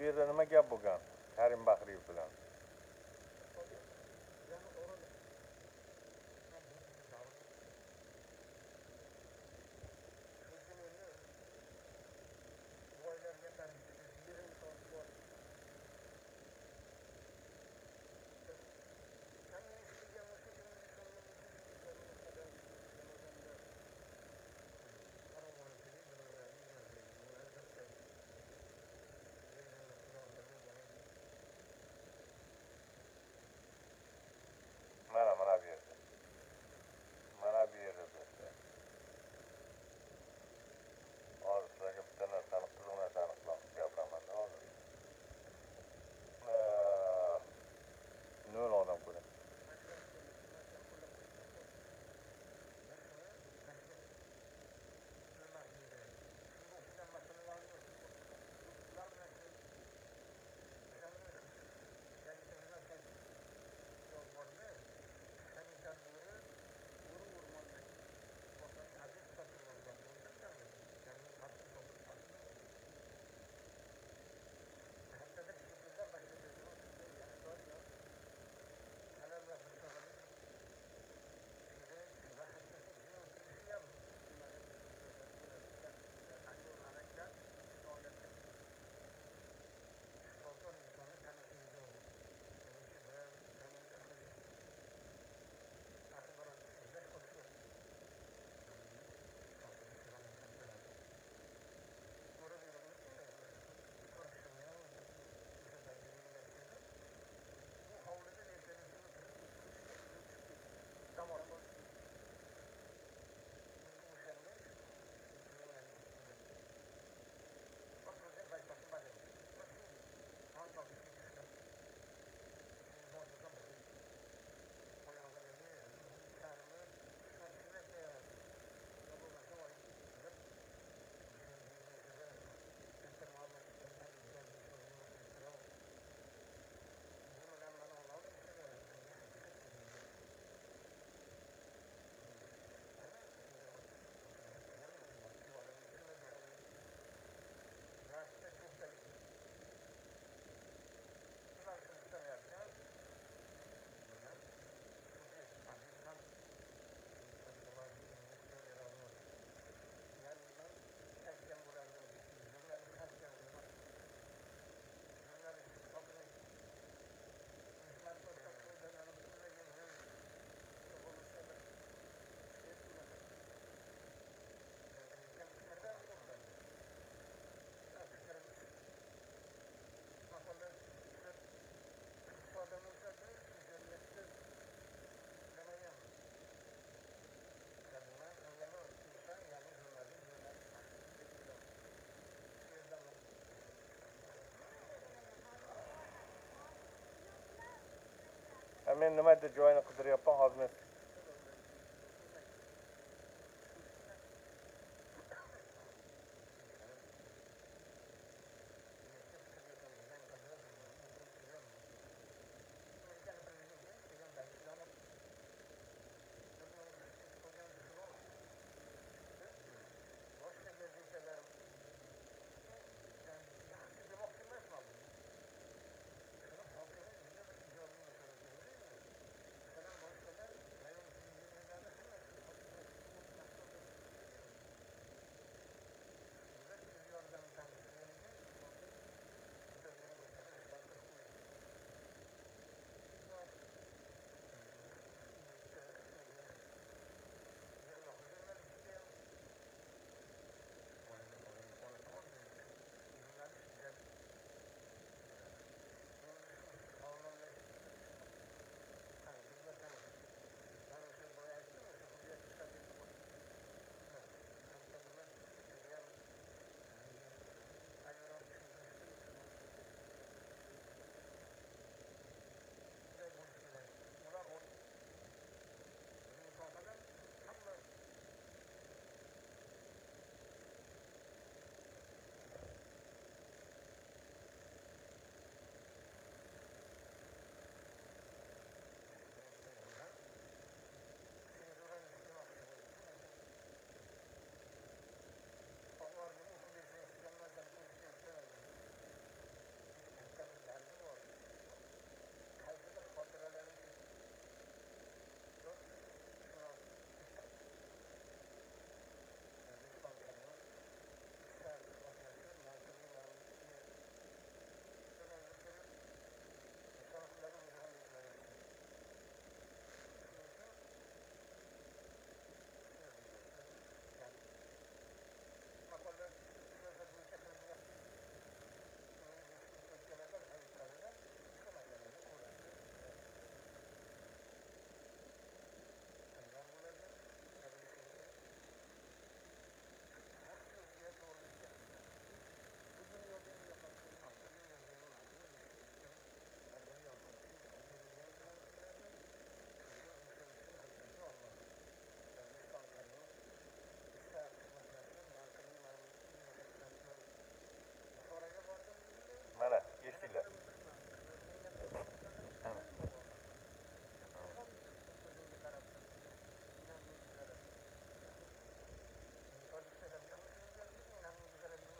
yerda nima gap bo'lgan Karim Bahriyev bilan? Men nima deb joyini qidiryapman hozir.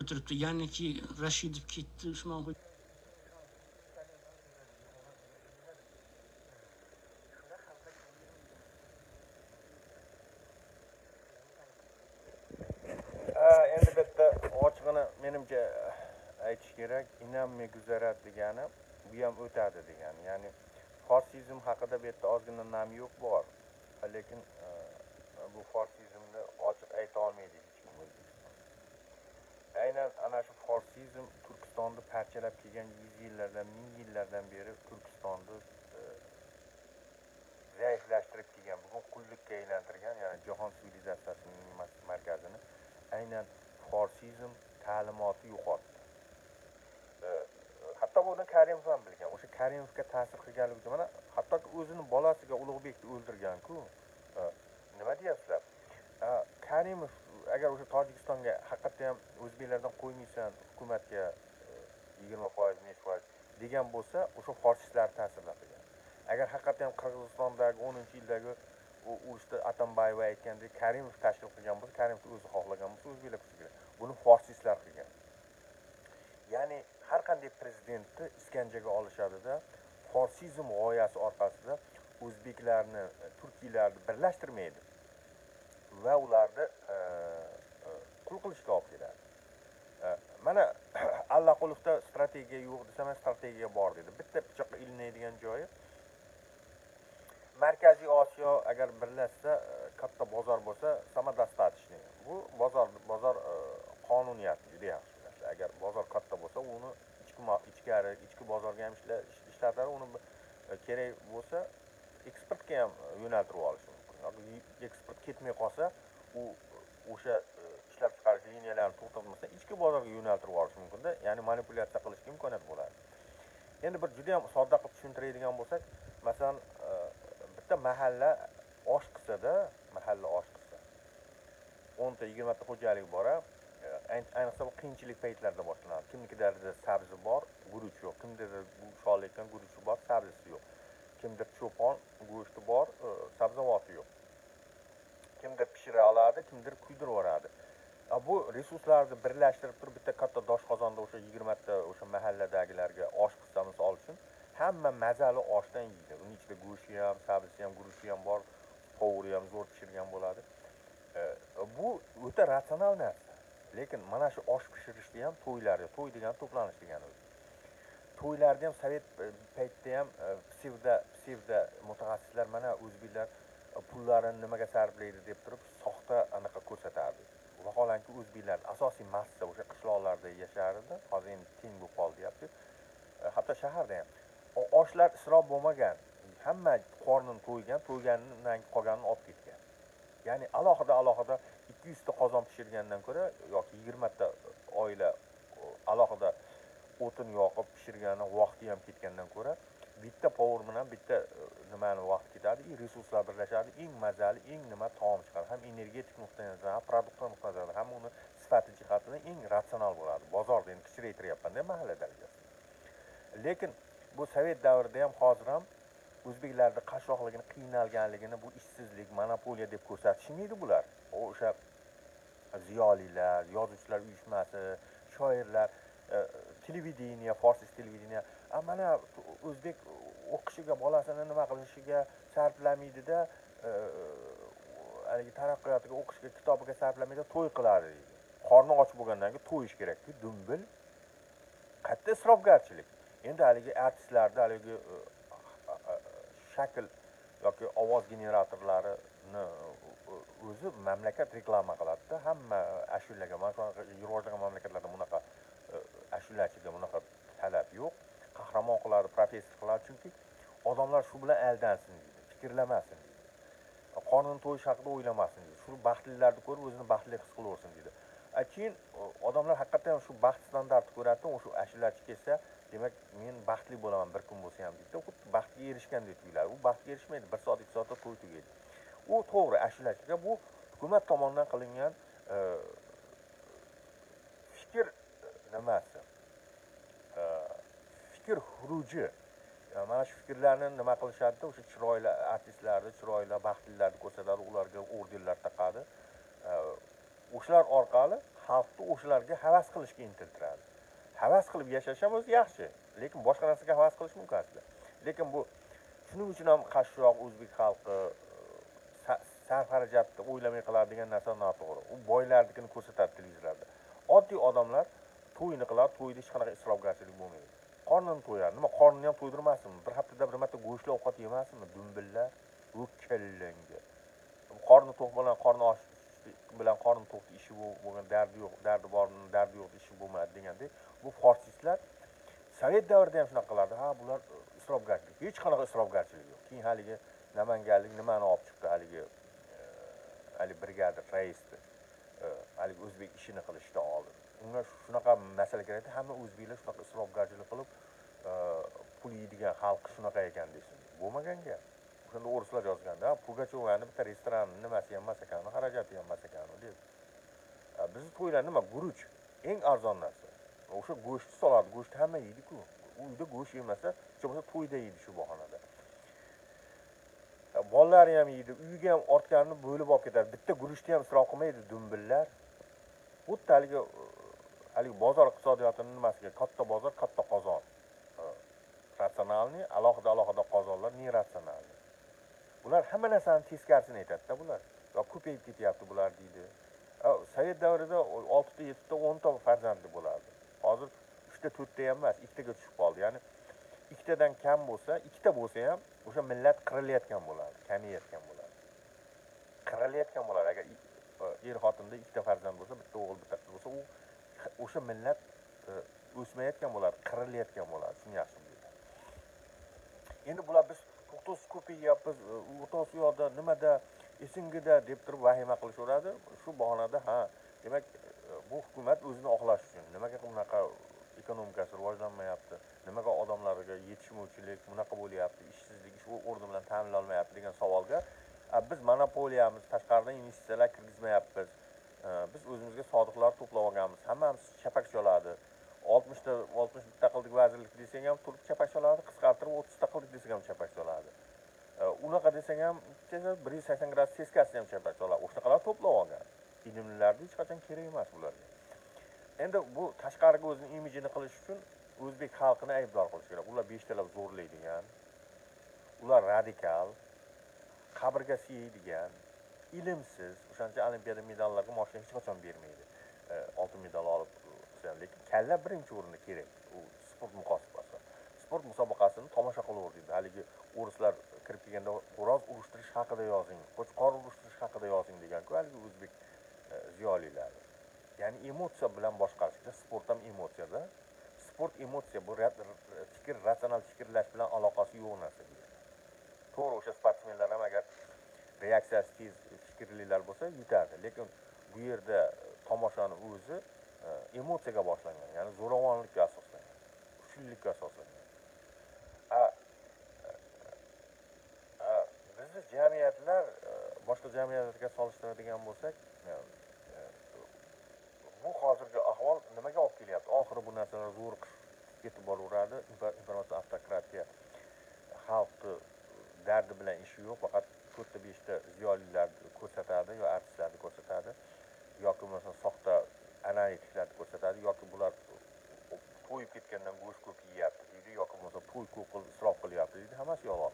Ötürüktü. Yani ki Raşidip gitti Osman Hoca. Endi bitta ochiqini menimcha aytish kerak, inamga güzarad degani bu ham o'tadi degani. Ya'ni forsizm haqida bu yerda ozgina nam yo'q bor. Lekin bu forsizmni ochiq ayta olmaydi hech kim o'zi. Aynan ana shu forsizm Turkistonni parchalab kelgan yuz yillardan, ming yillardan beri Turkistonni zaiflashtirib kelgan, bugun qullikka aylantirgan, ya'ni jahon sivilizatsiyasining markazini aynan forsizm ta'limoti yo'qotdi. Hatto buni Karimov ham bilgan. O'sha Karimovga ta'sir qilganligida mana hatto o'zini bolasiga Ulug'bekni o'ldirgan-ku. Nima deyapsizlar? Karimov agar o'sha Tojikistonga haqiqatda ham o'zbeklardan qo'ymaysan, hukumatga yigirma foiz nechfoiz degan bo'lsa, o'sha forsizlar ta'sirlab qolgan. Agar haqiqatda ham Qirg'izistondagi o'ninchi yildagi o usta Atambayev aytgandek Karimov tashkil qilgan bo'lsa, Karimov o'zi xohlagan bo'lsa, o'zbeklar kuchiga. Buni forsizlar qilgan. Ya'ni har qanday prezidentni iskanjaga olishadida, forsizm g'oyasi orqasida o'zbeklarni, turklarni birlashtirmaydi va ularni qul qilishga olib keladi. Mana Allaqulufda strategiya yo'q desam, strategiya bor dedi. Bitta pichoqqa ilinadigan joyi Markaziy Osiyo agar birlashsa, katta bozor bo'lsa, samodostatishni. Bu bozor bozor qonuniyati juda yaxshi narsa. Agar bozor katta bo'lsa, uni ichki ichkari, ichki bozorga ham ishlatar, uni kerak bo'lsa, eksportga ham yo'naltirib olish mumkin. Eksport ketmay qolsa, u o'sha ishlab chiqarish liniyalarini to'xtatmasa, ichki bozorga yo'naltirib olish mumkin-da, ya'ni manipulyatsiya qilishga imkoniyat bo'ladi. Endi bir juda ham sodda qilib tushuntiradigan bo'lsak, masalan, bitta mahalla osh qilsa-da, mahalla osh qilsa. o'n ta yigirma ta xo'jalik bor, ayniqsa qiyinchilik paytlarida boshlanadi. Kimnikidarida sabzi bor, guruch yo'q. Kimnikidir sho'rlikdan guruchi bor, sabzisi yo'q. Kimdir cho'pon, go'shti bor, sabzavoti yo'q. Kimdir pishira oladi, kimdir kuydirib o'radi. Bu resurslarni birlashtirib turib bitta katta doshqozonda o'sha yigirma ta o'sha mahalladagilarga osh qilsamiz ol uchun hamma mazali oshdan yeydi. Uning ichida go'shti ham, sabzisi ham, guruchi ham bor, qovuri ham zo'r pishirgan bo'ladi. Bu o'ta ratsional narsa. Lekin mana shu osh pishirishni ham to'ylarga, to'y degan to'planish degani o'zi. To'ylarda ham sovet paytida ham psevda psevda mutaxassislar mana o'zbeklar pullarini nimaga sarflaydi deb turib soxta anaqa ko'rsatardi. Vaholanki o'zbeklar asosiy massa o'sha qishloqlarda yashardi, hozir endi teng bo'lib qoldi, deyapti. Hatto shaharda ham oshlar isrof bo'lmagan, hamma qornini to'ygan, to'yganidan qolganini olib ketgan. Ya'ni alohida alohida ikki yuz ta qozon pishirgandan ko'ra yoki yigirma ta oila alohida o'tin yoqib pishirgani vaqti ham ketgandan ko'ra bitta povur bilan bitta nimani vaqt ketadi, resurslar birlashadi, eng mazali, eng nima taom chiqadi, ham energetik nuqtai nazardan, ham produktdan nuqtai nazardan, ham uni sifati jihatidan eng ratsional bo'ladi. Bozorda endi kichiraytiryapman-da mahalla darajasida. Lekin bu sovet davrida ham hozir ham o'zbeklarda qashshoqligini, qiynalganligini bu ishsizlik, monopoliya deb ko'rsatishmaydi bular. O'sha ziyolilar, yozuvchilar uyushmasi, shoirlar, televideniya, fors televideniya, mana o'zbek o'qishiga, bolasini nima qilishiga sarflamaydi-da, haligi taraqqiyotiga, o'qishiga, kitobiga sarflamaydi, to'y qiladi deydi. Qorni och bo'lgandan keyin to'yish kerak-ku, dumbil. Qatta isrofgarchilik. Endi haligi artistlarda haligi shakl yoki ovoz generatorlarini o'zi mamlakat reklama qiladi-da, hamma ashulaga, mana shu yurtdagi mamlakatlarda bunaqa ashulachiga bunaqa talab yo'q. Qahramon qiladi, professor qiladi, chunki odamlar shu bilan aldansin deydi, fikrlamasin deydi. Qonun to'yish haqida o'ylamasin deydi. Shu baxtlilarni ko'rib o'zini baxtli his qilaversin deydi. Keyin odamlar haqiqatan ham shu baxt standartini ko'radi, o'sha ashulachi kelsa demak, men baxtli bo'laman bir kun bo'lsa ham deydi. Xuddi baxtga erishgandek tuyuladi. U baxtga erishmaydi, bir soat, ikki soatda to'y tugaydi. U to'g'ri, ashulachiga bu hukumat tomonidan qilingan fikr nimasi? Fikr xuruji. Mana shu fikrlarni nima qilishadi? O'sha chiroyli artistlarni, chiroyli baxtlilarni ko'rsatadi, ularga ordenlar taqadi. O'shalar orqali xalqni o'shalarga havas qilishga intiltiradi. Havas qilib yashashimiz yaxshi, lekin boshqa narsaga havas qilish mumkin aslida. Lekin bu shuning uchun ham qashshoq o'zbek xalqi sarxarajatni o'ylamay qiladi degan narsa noto'g'ri. U boylarnikini ko'rsatadi televizorlarda. Oddiy odamlar to'yini qiladi, to'yda hech qanaqa isrofgarchilik bo'lmaydi. Qornini to'yadi. Nima qornini ham to'ydirmasinmi? Bir haftada bir marta go'shtli ovqat yemasinmi? Dumbillar o'kkallangi. Qorni to'q bilan qorni och bilan qorni to'q ishi bo'lgan dardi yo'q, dardi bormi, dardi yo'q ishi bo'lmaydi degandek. Bu forsistlar Sovet davrida ham shunaqa qilardi. Ha, bular isrofgarchilik. Hech qanaqa isrofgarchilik yo'q. Keyin haligi Namanganlik nimani olib chiqdi? Haligi hali brigadir raisni, hali o'zbek ishini qilishdan oldin. Unga shunaqa masala kerak edi. Hamma o'zbeklar shunaqa isrofgarchilik qilib pul yeydigan xalq shunaqa ekan deysiz. Bo'lmagan-ku. Shunda o'rislar yozganda, Pugachevani bitta restoran nimasi ham emas ekan, xarajati ham emas ekan deb. Biz to'ylar nima? Guruch eng arzon narsa. O'sha go'shtni soladi, go'sht hamma yeydi-ku. Uyda go'sht yemasa, bo'lmasa to'yda yeydi shu bahonada. Bollar ham yeydi, uyga ham ortganini bo'lib olib ketadi. Bitta guruchni ham isrof qilmaydi dumbillar. Xuddi haliga haliga bozor iqtisodiyotining nimasiga katta bozor, katta qozon. Ratsionalni, alohida-alohida qozonlar ne ratsionalni. Bular hamma narsani teskarisini aytadi-da bular. Yo ko'payib ketyapti bular deydi. Sovet davrida olti ta, yetti ta, o'n ta farzandli bo'lardi. Hozir uch ta, to'rt ta ham emas, ikkitaga tushib qoldi. Ya'ni ikkitadan kam bo'lsa, ikkita bo'lsa ham o'sha millat qirilayotgan bo'ladi, kamayayotgan bo'ladi. Qirilayotgan bo'ladi. Agar er-xotinda ikkita farzand bo'lsa, bitta o'g'il, bitta qiz bo'lsa, u o'sha millat o'smayotgan bo'ladi, qirilayotgan bo'ladi. Shuni yaxshi biladi. Endi bular biz to'qqiz ko'payapmiz, o'rta Osiyoda nimada, Esingida deb turib vahima qilishaveradi. Shu bahonada ha, demak bu hukumat o'zini oqlash uchun nimaga bunaqa ekonomikasi rivojlanmayapti, nimaga odamlarga yetishmovchilik, bunaqa bo'lyapti, ishsizlik shu o'rni bilan ta'minlay olmayapti degan savolga biz monopoliyamiz, tashqaridan investitsiyalar kirgizmayapmiz, biz o'zimizga sodiqlar to'plab olganmiz, hammamiz chapak choladi. oltmishta, oltmish bitta qildik vazirlik desang ham turib chapak choladi, qisqartirib o'ttiz ta qildik desang ham chapak choladi. Unaqa desang ham bir yuz sakson gradus teskasi ham chapak choladi. O'shaqalar to'plab olgan. Ilmlilarga hech qachon kerak emas ularga. Endi bu tashqariga o'zining imijini qilish uchun o'zbek xalqini aybdor qilish kerak. Ular beshtalab zo'rlaydigan, ular radikal, qabrga siyaydigan, ilmsiz, o'shancha olimpiada medallariga mashina hech qachon bermaydi. Oltin medal olib lekin kalla birinchi o'rinda kerak. U sport musobaqasi. Sport musobaqasini tomosha qilaverdik. Haligi o'rislar kirib kelganda xo'roz urishtirish haqida yozing, qo'chqor urishtirish haqida yozing degan-ku haligi o'zbek ziyolilari. Ya'ni emotsiya bilan boshqarishda sport ham emotsiyada. Sport emotsiya, bu fikr, ratsional fikrlash bilan aloqasi yo'q narsa. To'g'ri, o'sha sportmenlar ham agar reaksiyasi tez fikrlilar bo'lsa, yutadi. Lekin bu yerda tomoshaning o'zi emotsiyaga boshlangan, ya'ni zo'ravonlikka asoslangan, kuchlilikka asoslangan. A bizni jamiyatlar boshqa jamiyatlarga solishtiradigan bo'lsak, bu hozirgi ahvol nimaga olib kelyapti? Oxiri bu narsalar zo'r ketib boraveradi, informatsiya avtokratiya, xalqni dardi bilan ishi yo'q, faqat to'rtta beshta ziyolilarni ko'rsatadi yoki artistlarni ko'rsatadi yoki masalan soxta analitiklarni ko'rsatadi yoki bular to'yib ketgandan go'sht ko'p yeyapti deydi yoki bo'lmasa to'y ko'p qilib isrof qilyapti deydi. Hammasi yolg'on.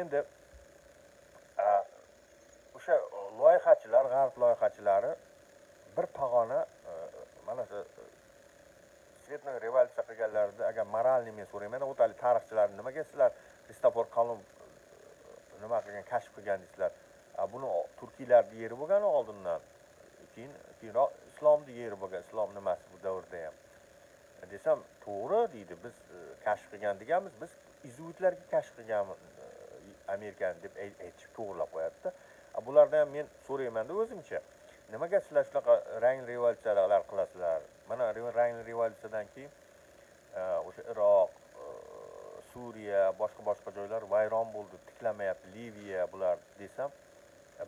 Endi o'sha loyihachilar, g'arb loyihachilari bir pag'ona mana shu svetnoy revolyutsiya qilganlarida agar moralni men so'rayman, o'tali tarixchilar nimaga sizlar Kristofor Kolumb nima qilgan, kashf qilgan deysizlar? Buni turkiylarning yeri bo'lgan oldindan. Keyin keyinroq islomning yeri bo'lgan, islom nimasi bu davrda ham. Desam, to'g'ri deydi, biz kashf qilgan deganmiz, biz izuitlarga kashf qilganmiz Amerikani deb aytib to'g'rilab qo'yapti. Bulardan ham men so'rayman-da o'zimcha. Nimaga sizlar shunaqa rangli revolyutsiyalar qilasizlar? Mana rangli revolyutsiyadan keyin o'sha Iroq, Suriya, boshqa-boshqa joylar vayron bo'ldi, tiklanmayapti, Liviya bular desam,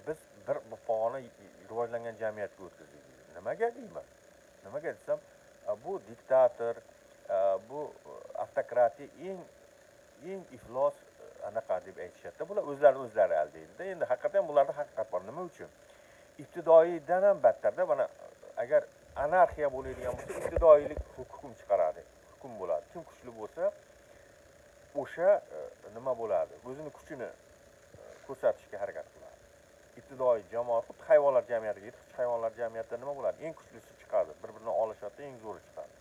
biz bir pog'ona rivojlangan jamiyatga o'tkazdik. Nimaga deyman? Nimaga desam, bu diktator, bu avtokratiya eng eng iflos anaqa deb aytishadi. Bular o'zlarini o'zlari aldaydi. Endi haqiqatan bularda haqiqat bor. Nima uchun? Ibtidoiydan ham battarda mana monarxiya bo'ladigan bo'lsa, ibtidoilik hukm chiqaradi, hukm bo'ladi. Kim kuchli bo'lsa, o'sha nima bo'ladi? O'zini kuchini ko'rsatishga harakat qiladi. Ibtidoiy jamoat, xuddi hayvonlar jamiyatiga, yirtqich hayvonlar jamiyatida nima bo'ladi? Eng kuchlisi chiqadi, bir-birini olishadi, eng zo'ri chiqadi.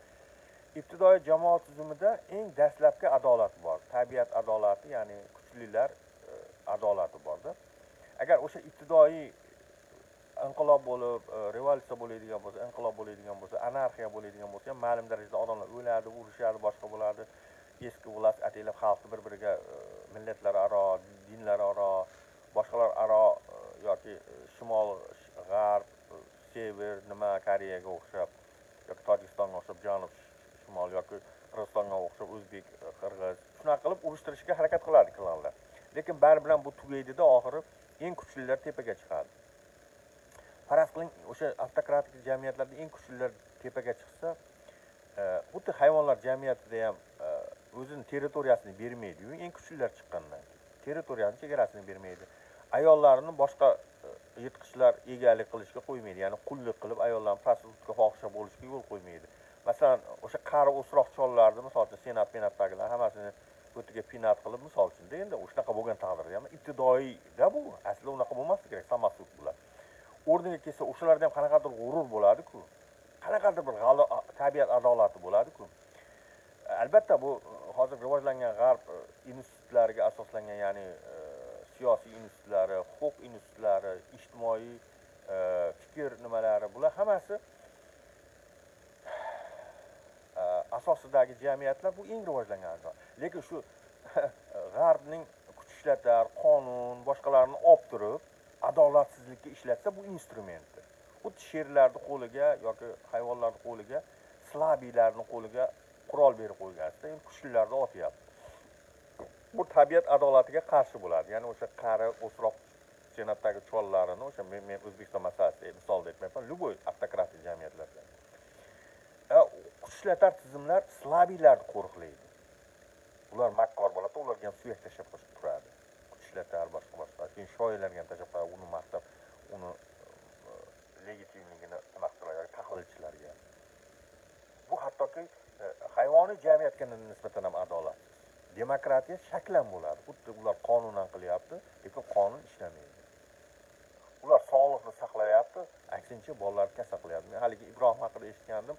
İbtidoiy jamoat tuzumida eng dastlabki adolat bor. Tabiat adolati, ya'ni kuchlilar adolati bordir. Agar o'sha ibtidoiy inqilob bo'lib, revolyutsiya bo'ladigan bo'lsa, inqilob bo'ladigan bo'lsa, anarxiya bo'ladigan bo'lsa, ma'lum darajada odamlar o'ladi, urushadi, boshqa bo'ladi. Eski viloyat atalab xalqni bir-biriga millatlararo, dinlararo, boshqalararo yoki shimol, g'arb, sever, nima Koreyaga o'xshab, yoki Tojikistonga o'xshab, janub mol yoki Qirg'izistonga o'xshab o'zbek, qirg'iz shuna qilib urushtirishga harakat qiladi klanlar. Lekin baribir bu tugaydida oxiri eng kuchlilar tepaga chiqadi. Faraz qiling, o'sha avtokratik jamiyatlarda eng kuchlilar tepaga chiqsa, xuddi hayvonlar jamiyatida ham o'zining territoriyasini bermaydi. Eng kuchlilar chiqqandan keyin territoriyani chegarasini bermaydi. Ayollarini boshqa yirtqichlar egalik qilishga qo'ymaydi. Ya'ni qullik qilib ayollarni prostitutga fohisha bo'lishga yo'l qo'ymaydi. Masalan, o'sha qari o'sroqchonlarni, masalan, senat penatdagilar hammasini o'tiga pinat qilib, masalan, endi o'shanaqa bo'lgan taqdirda ham ibtidoiyda bu asli unaqa bo'lmasdi kerak, samasut bular. O'rniga kelsa, o'shalarda ham qanaqadir g'urur bo'ladi-ku. Qanaqadir bir tabiat adolati bo'ladi-ku. Albatta bu hozir rivojlangan g'arb institutlariga asoslangan, ya'ni siyosiy institutlari, huquq institutlari, ijtimoiy fikr nimalari, bular hammasi asosidagi jamiyatlar bu eng rivojlangan asos. Lekin shu g'arbning kuch ishlatar, qonun, boshqalarini olib turib, adolatsizlikka ishlatsa bu instrumentdir. Xuddi sherlarni qo'liga yoki hayvonlarni qo'liga, slabiylarni qo'liga qurol berib qo'ygansa, endi kuchlilarni otyapti. Bu tabiat adolatiga qarshi bo'ladi. Ya'ni o'sha qari o'sroq senatdagi chollarini, o'sha men O'zbekiston masalasida misolda aytmayman, любой avtokratik jamiyatlarda kuchlatar tizimlar slabiylarni qo'riqlaydi. Ular makkor bo'ladi, ularga ham suyak tashab turadi. Kuchlatar boshqa boshqa. Keyin shoirlarga ham tashab qo'yadi, uni maqtab, uni legitimligini maqtaydi tahlilchilarga. Bu hattoki hayvoniy jamiyatga nisbatan ham adolat. Demokratiya shaklan bo'ladi. Xuddi ular qonunan qilyapti, lekin qonun ishlamaydi. Ular sog'liqni saqlayapti, aksincha bolalarni kasal qilyapti. Men hali Ibrohim haqida eshitgandim.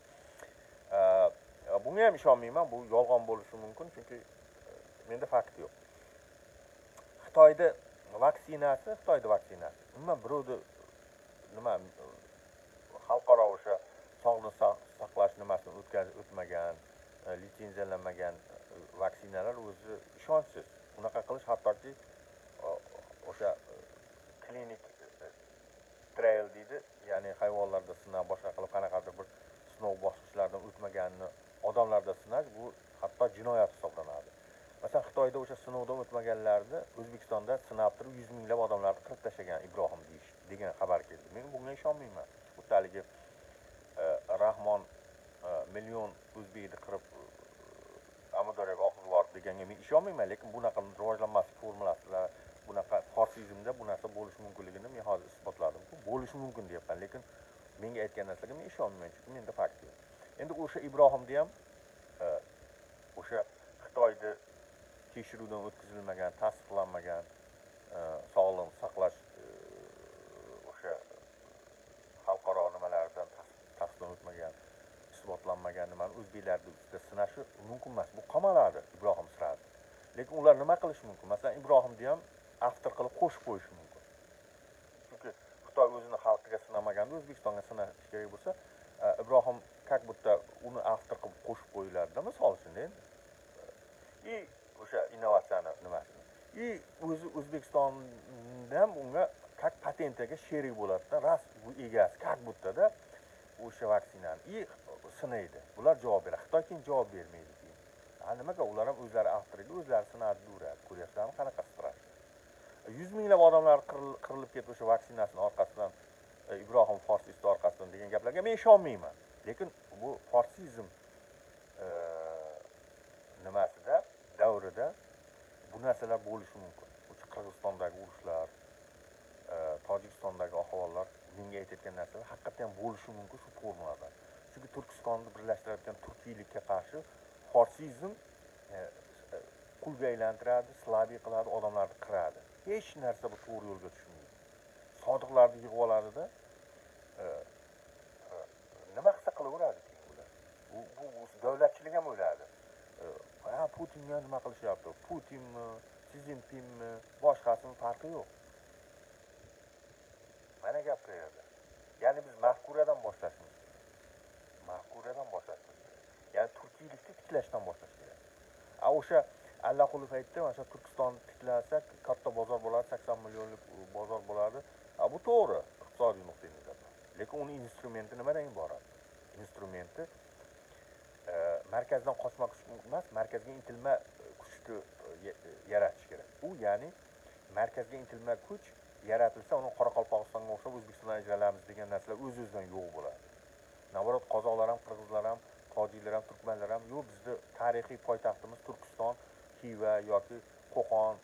Bunga ham ishonmayman, bu yolg'on bo'lishi mumkin, chunki menda fakt yo'q. Xitoyda vaksinasi, Xitoyda vaksinasi. Nima birovni nima xalqaro o'sha sog'liqni saqlash nimasini o'tkazib o'tmagan, litsenziyalanmagan vaksinalar o'zi ishonchsiz. Unaqa qilish hattoki o'sha klinik trial deydi, ya'ni hayvonlarda sinab boshqa qilib qanaqadir bir sinov bosqichlardan o'tmaganini odamlarda sinash bu hatto jinoyat hisoblanadi. Masalan, Xitoyda o'sha sinovdan o'tmaganlarni O'zbekistonda sinab turib yuz minglab odamlarni qirib tashlagan Ibrohim deyish degan xabar keldi. Men bunga ishonmayman. Xuddi Rahmon million o'zbekni qirib Amadoriyga oqib yubordi deganga men ishonmayman, lekin bunaqa rivojlanmas formulalar, bunaqa forsizmda bu narsa bo'lishi mumkinligini men hozir isbotladim. Bo'lishi mumkin deyapman, lekin menga aytgan narsaga men ishonmayman, chunki menda fakt yo'q. Endi o'sha Ibrohimda ham o'sha Xitoyda tekshiruvdan o'tkazilmagan, tasdiqlanmagan sog'liqni saqlash o'sha xalqaro nimalardan tasdiqdan o'tmagan, isbotlanmagan nimani o'zbeklarni ustida sinashi mumkin emas. Bu qamaladi Ibrohim sirasi. Lekin ular nima qilish mumkin? Masalan, Ibrohimda ham avtor qilib qo'shib qo'yish mumkin. Xitoy o'zini xalqiga sinamaganda O'zbekistonga sinash kerak bo'lsa, Ibrohim как будто uni avtor qilib qo'shib qo'yiladi, misol uchun endi. I o'sha innovatsiyani nimasini. I o'zi O'zbekistonda ham unga как patentiga sherik bo'ladi-da, ras bu egasi как будто-da o'sha vaksinani i sinaydi. Bular javob beradi. Xitoy keyin javob bermaydi. Ha, nimaga ular ham o'zlari avtor edi, o'zlari sinadi duradi. Ko'ryapsizmi qanaqa stress? yuz minglab odamlar qirilib ketib o'sha vaksinasining orqasidan Ibrohim forsizning orqasidan degan gaplarga men ishonmayman. Lekin bu forsizm nimasida, davrida bu narsalar bo'lishi mumkin. O'sha Qirg'izistondagi urushlar, Tojikistondagi ahvollar menga aytayotgan narsalar haqiqatan bo'lishi mumkin shu formulada. Çünki Türkistan'ı birləşdirərkən Türkiyəlikə qarşı farsizm qulb eyləndirərdi, slavi qılardı, adamlarını qırardı. Heç nərsə bu doğru yolda düşünmüyordu. Sadıqlardı, yığıvalardı da nə vaxtsa qılıvırardı ki, bu dövlətçiliyə möylərdi. Putin ya nə qılış yaptı? Putin mi, Xi Jinping mi, başqasının farkı yox. Mənə gəp deyirdi. Yəni biz məfkurədən başlaşmışız. Mahkuriyeden başlaştırdı. Yani Türkiye'likte titleşten başlaştırdı. Ama o şey, Allah kulüf etti, mesela Türkistan'da titlersek, katta bazar bolardı, seksen milyonluk bazar bolardı. Bu doğru, iqtisadi noktayı nizada. Lekin onun instrumenti ne meden ibarat? Instrumenti, e, merkezden kaçmak mümkünmez, merkezden intilme güçlü e, yaratış gerek. Bu yani, merkezden intilme güç yaratılsa, onun Qoraqalpog'istonga o'xshab O'zbekistondan ajralamiz degan narsalar o'z-o'zidan yo'q bo'ladi. Navarot, Qozog'lar ham, Qirg'izlar ham, Tojiklar ham, Turkmanlar ham yo'q, bizda tarixiy poytaxtimiz Turkiston, Xiva yoki Qo'qon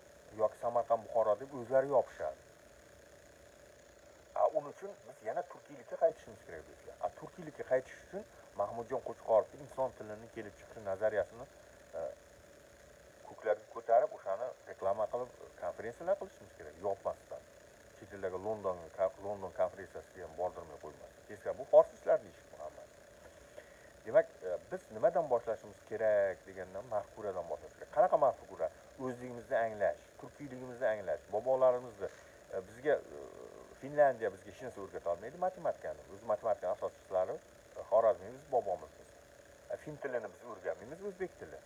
yoki Samarqand, Buxoro deb o'zlari yopishadi. Uning uchun biz yana turkiylikka qaytishimiz kerak bo'lgan. A turkiylikka qaytish uchun Mahmudjon Qo'chqorovning inson tilining kelib chiqishi nazariyasini ko'klarga ko'tarib, o'shani reklama qilib konferensiyalar qilishimiz kerak, yopmasdan. Chekildagi London, London konferensiyasiga ham bordirmay qo'ymasdan. Kesak bu forsizlarning ishi. Demek biz nimadan başlaşımız gerek degenden mahkuradan başlaşımız gerek. Qanaqa mahkura? Özlüğümüzde anglash, Türkiyliğimizde anglash, babalarımızda. Bizge Finlandiya bizge shinasi o'rgata olmaydi, matematikani. O'z matematikani asoschilari Xorazmiy biz bobomizmiz. Fin tilini biz o'rganmaymiz, o'zbek tili.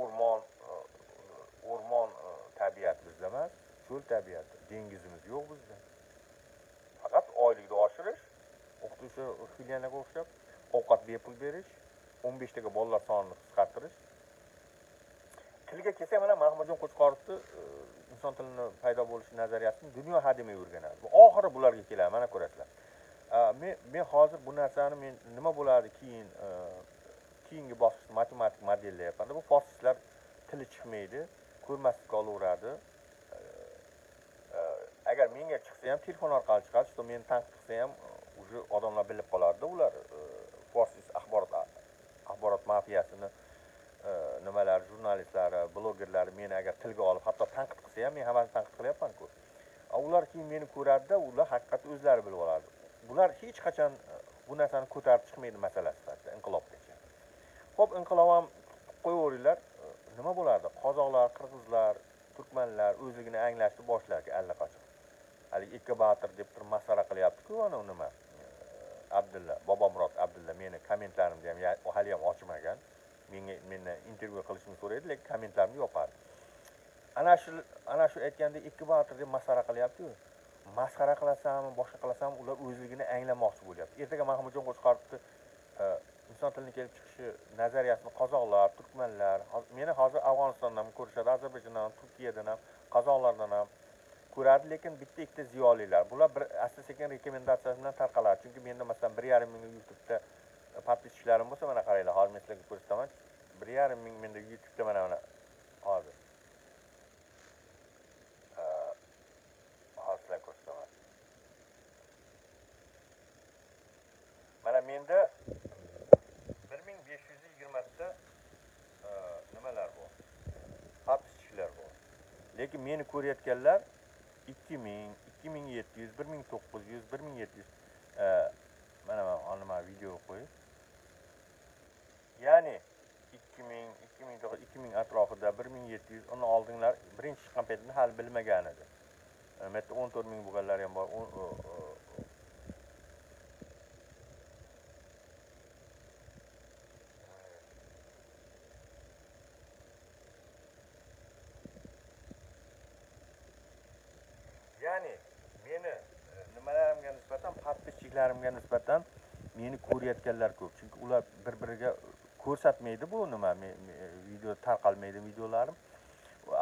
O'rmon, o'rmon tabiat bizda emas, cho'l tabiati, dengizimiz yo'q bizda. Faqat oylikni oshirish, o'qituvchi filiallarga o'xshab ovqat bepul berish, o'n beshdagi bolalar sonini qisqartirish. Tilga kelsak, mana Mahmudjon Qo'chqorovni inson tilini paydo bo'lishi nazariyasini dunyo hademay o'rganadi. Bu oxiri bularga keladi, mana ko'rasizlar. Men men hozir bu narsani men nima bo'ladi keyin keyingi bosqichda matematik modellayapman. Bu forsizlar tili chiqmaydi, ko'rmaslikka olaveradi. Agar menga chiqsa ham telefon orqali chiqadi, shu meni tanqid qilsa ham adamlar bilip kalardı. Ular forsiz axborot axborot mafiyasini nimalar, jurnalistlar, blogerlar meni agar tilga olib, hatto tanqid qilsa ham men hammasini tanqid qilyapman-ku. Ular keyin meni ko'rardi, ular haqiqatni o'zlari bilib oladi. Bular hech qachon bu narsani ko'tarib chiqmaydi masalasi sifatida inqilobgacha. Xo'p, inqilob ham qo'yaveringlar. Nima bo'lardi? Qozoqlar, qirg'izlar, turkmanlar o'zligini anglashni boshlardi allaqachon. Hali ikki batir deb turib masxara qilyapti-ku, ana nima? Abdulla, Bobomurod Abdulla meni kommentlarimni ham hali ham ochmagan. Menga mendan intervyu qilishni so'raydi, lekin kommentlarimni yopadi. Ana shu ana shu aytganda ikki batir deb masxara qilyapti-ku. Masxara qilasanmi, boshqa qilasanmi, ular o'zligini anglamoqchi bo'lyapti. Ertaga Mahmudjon Qo'chqorovni inson tilining kelib chiqishi nazariyasini qozoqlar, turkmanlar, meni hozir Afg'onistondan ham ko'rishadi, Ozarbayjondan ham, Turkiyadan ham, qozoqlardan ham ko'radi, lekin bitta ikkita ziyolilar. Bular bir asta-sekin rekomendatsiyasi bilan tarqaladi. Chunki menda masalan bir yarim ming YouTube'da podpishchilarim bo'lsa, mana qaranglar, hozir men sizlarga ko'rsataman. bir yarim ming menda YouTube'da mana mana hozir. Eh, hozir sizlarga ko'rsataman. Mana menda bir ming besh yuz yigirma ta nimalar bor. Podpishchilar bor. Lekin meni ko'rayotganlar ikki ming, ikki ming yetti yuz, bir ming to'qqiz yuz, bir ming yetti yuz. Mana mana video qo'yib. Ya'ni ikki ming, ikki ming to'qqiz yuz, ikki ming atrofida bir ming yetti yuz uni oldinglar birinchi chiqqan paytda hali bilmagan edi. Mana o'n to'rt ming bo'lganlari ham bor. Larimga nisbatan meni ko'rayotganlar ko'p. Chunki ular bir-biriga ko'rsatmaydi bu nima video tarqalmaydi videolarim.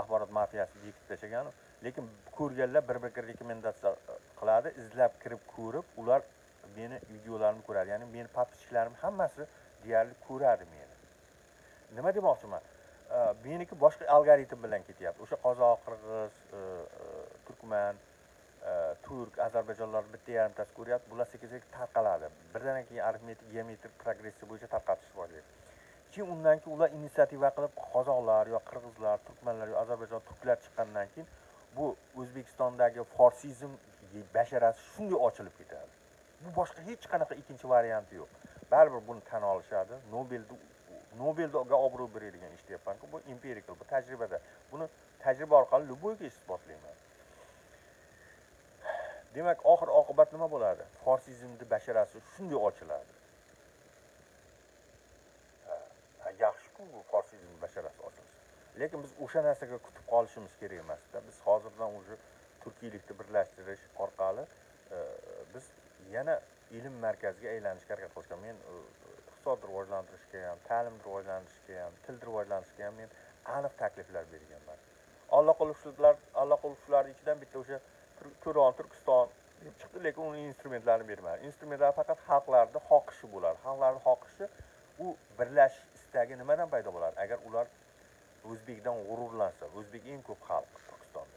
Axborot mafiyasi yetib tashagan. Lekin ko'rganlar bir-biriga rekomendatsiya qiladi, izlab kirib ko'rib, ular meni videolarimni ko'radi. Ya'ni meni podpishchiklarim hammasi deyarli ko'radi meni. Nima demoqchiman? Meniki boshqa algoritm bilan ketyapti. O'sha qozoq, qirg'iz, turkman, Türk, Azerbaycanlılar bitti yarım tas kuruyat, bular sekiz sekiz tarqaladı. Birden ki aritmetik, geometrik progresi boyunca tarqatış başladı. Ki ondan ki ular inisiyativa qilib Qozog'lar, ya Qirg'izlar, Turkmenlar, ya Azerbaycan Türkler çıkandan ki bu O'zbekistondagi forsizm basharasi shunday ochilib ketadi. Bu başka hiç qanaqa ikinci variantı yok. Baribir bunu tan olishadi. Nobelda Nobelga obro' beradigan ishni yapanki bu empirikal, bu tajribada. Bunu tajriba orqali любойga isbotlayman. Demek oxir oqibat nima bo'ladi? Forsizmning basharasi shunday ochiladi. Yaxshi-ku bu forsizmning basharasi ochilsa. Lekin biz o'sha narsaga kutib qolishimiz kerak emas-da. Biz hozirdan o'sha turkiylikni birlashtirish orqali biz yana ilm markaziga aylanishga harakat qilishgan. Men iqtisod rivojlantirishga ham, ta'lim rivojlantirishga ham, til rivojlantirishga ham men aniq takliflar berganman. Alloh qo'lishlar, Alloh qo'lishlar ichidan bitta o'sha Turon, Turkiston deb chiqdi, lekin uning instrumentlarini bermadi. Instrumentlar faqat xalqlarning xohishi bo'lar. Xalqlarning xohishi u birlash istagi nimadan paydo bo'lar? Agar ular o'zbekdan g'ururlansa, o'zbek eng ko'p xalq Turkistonda.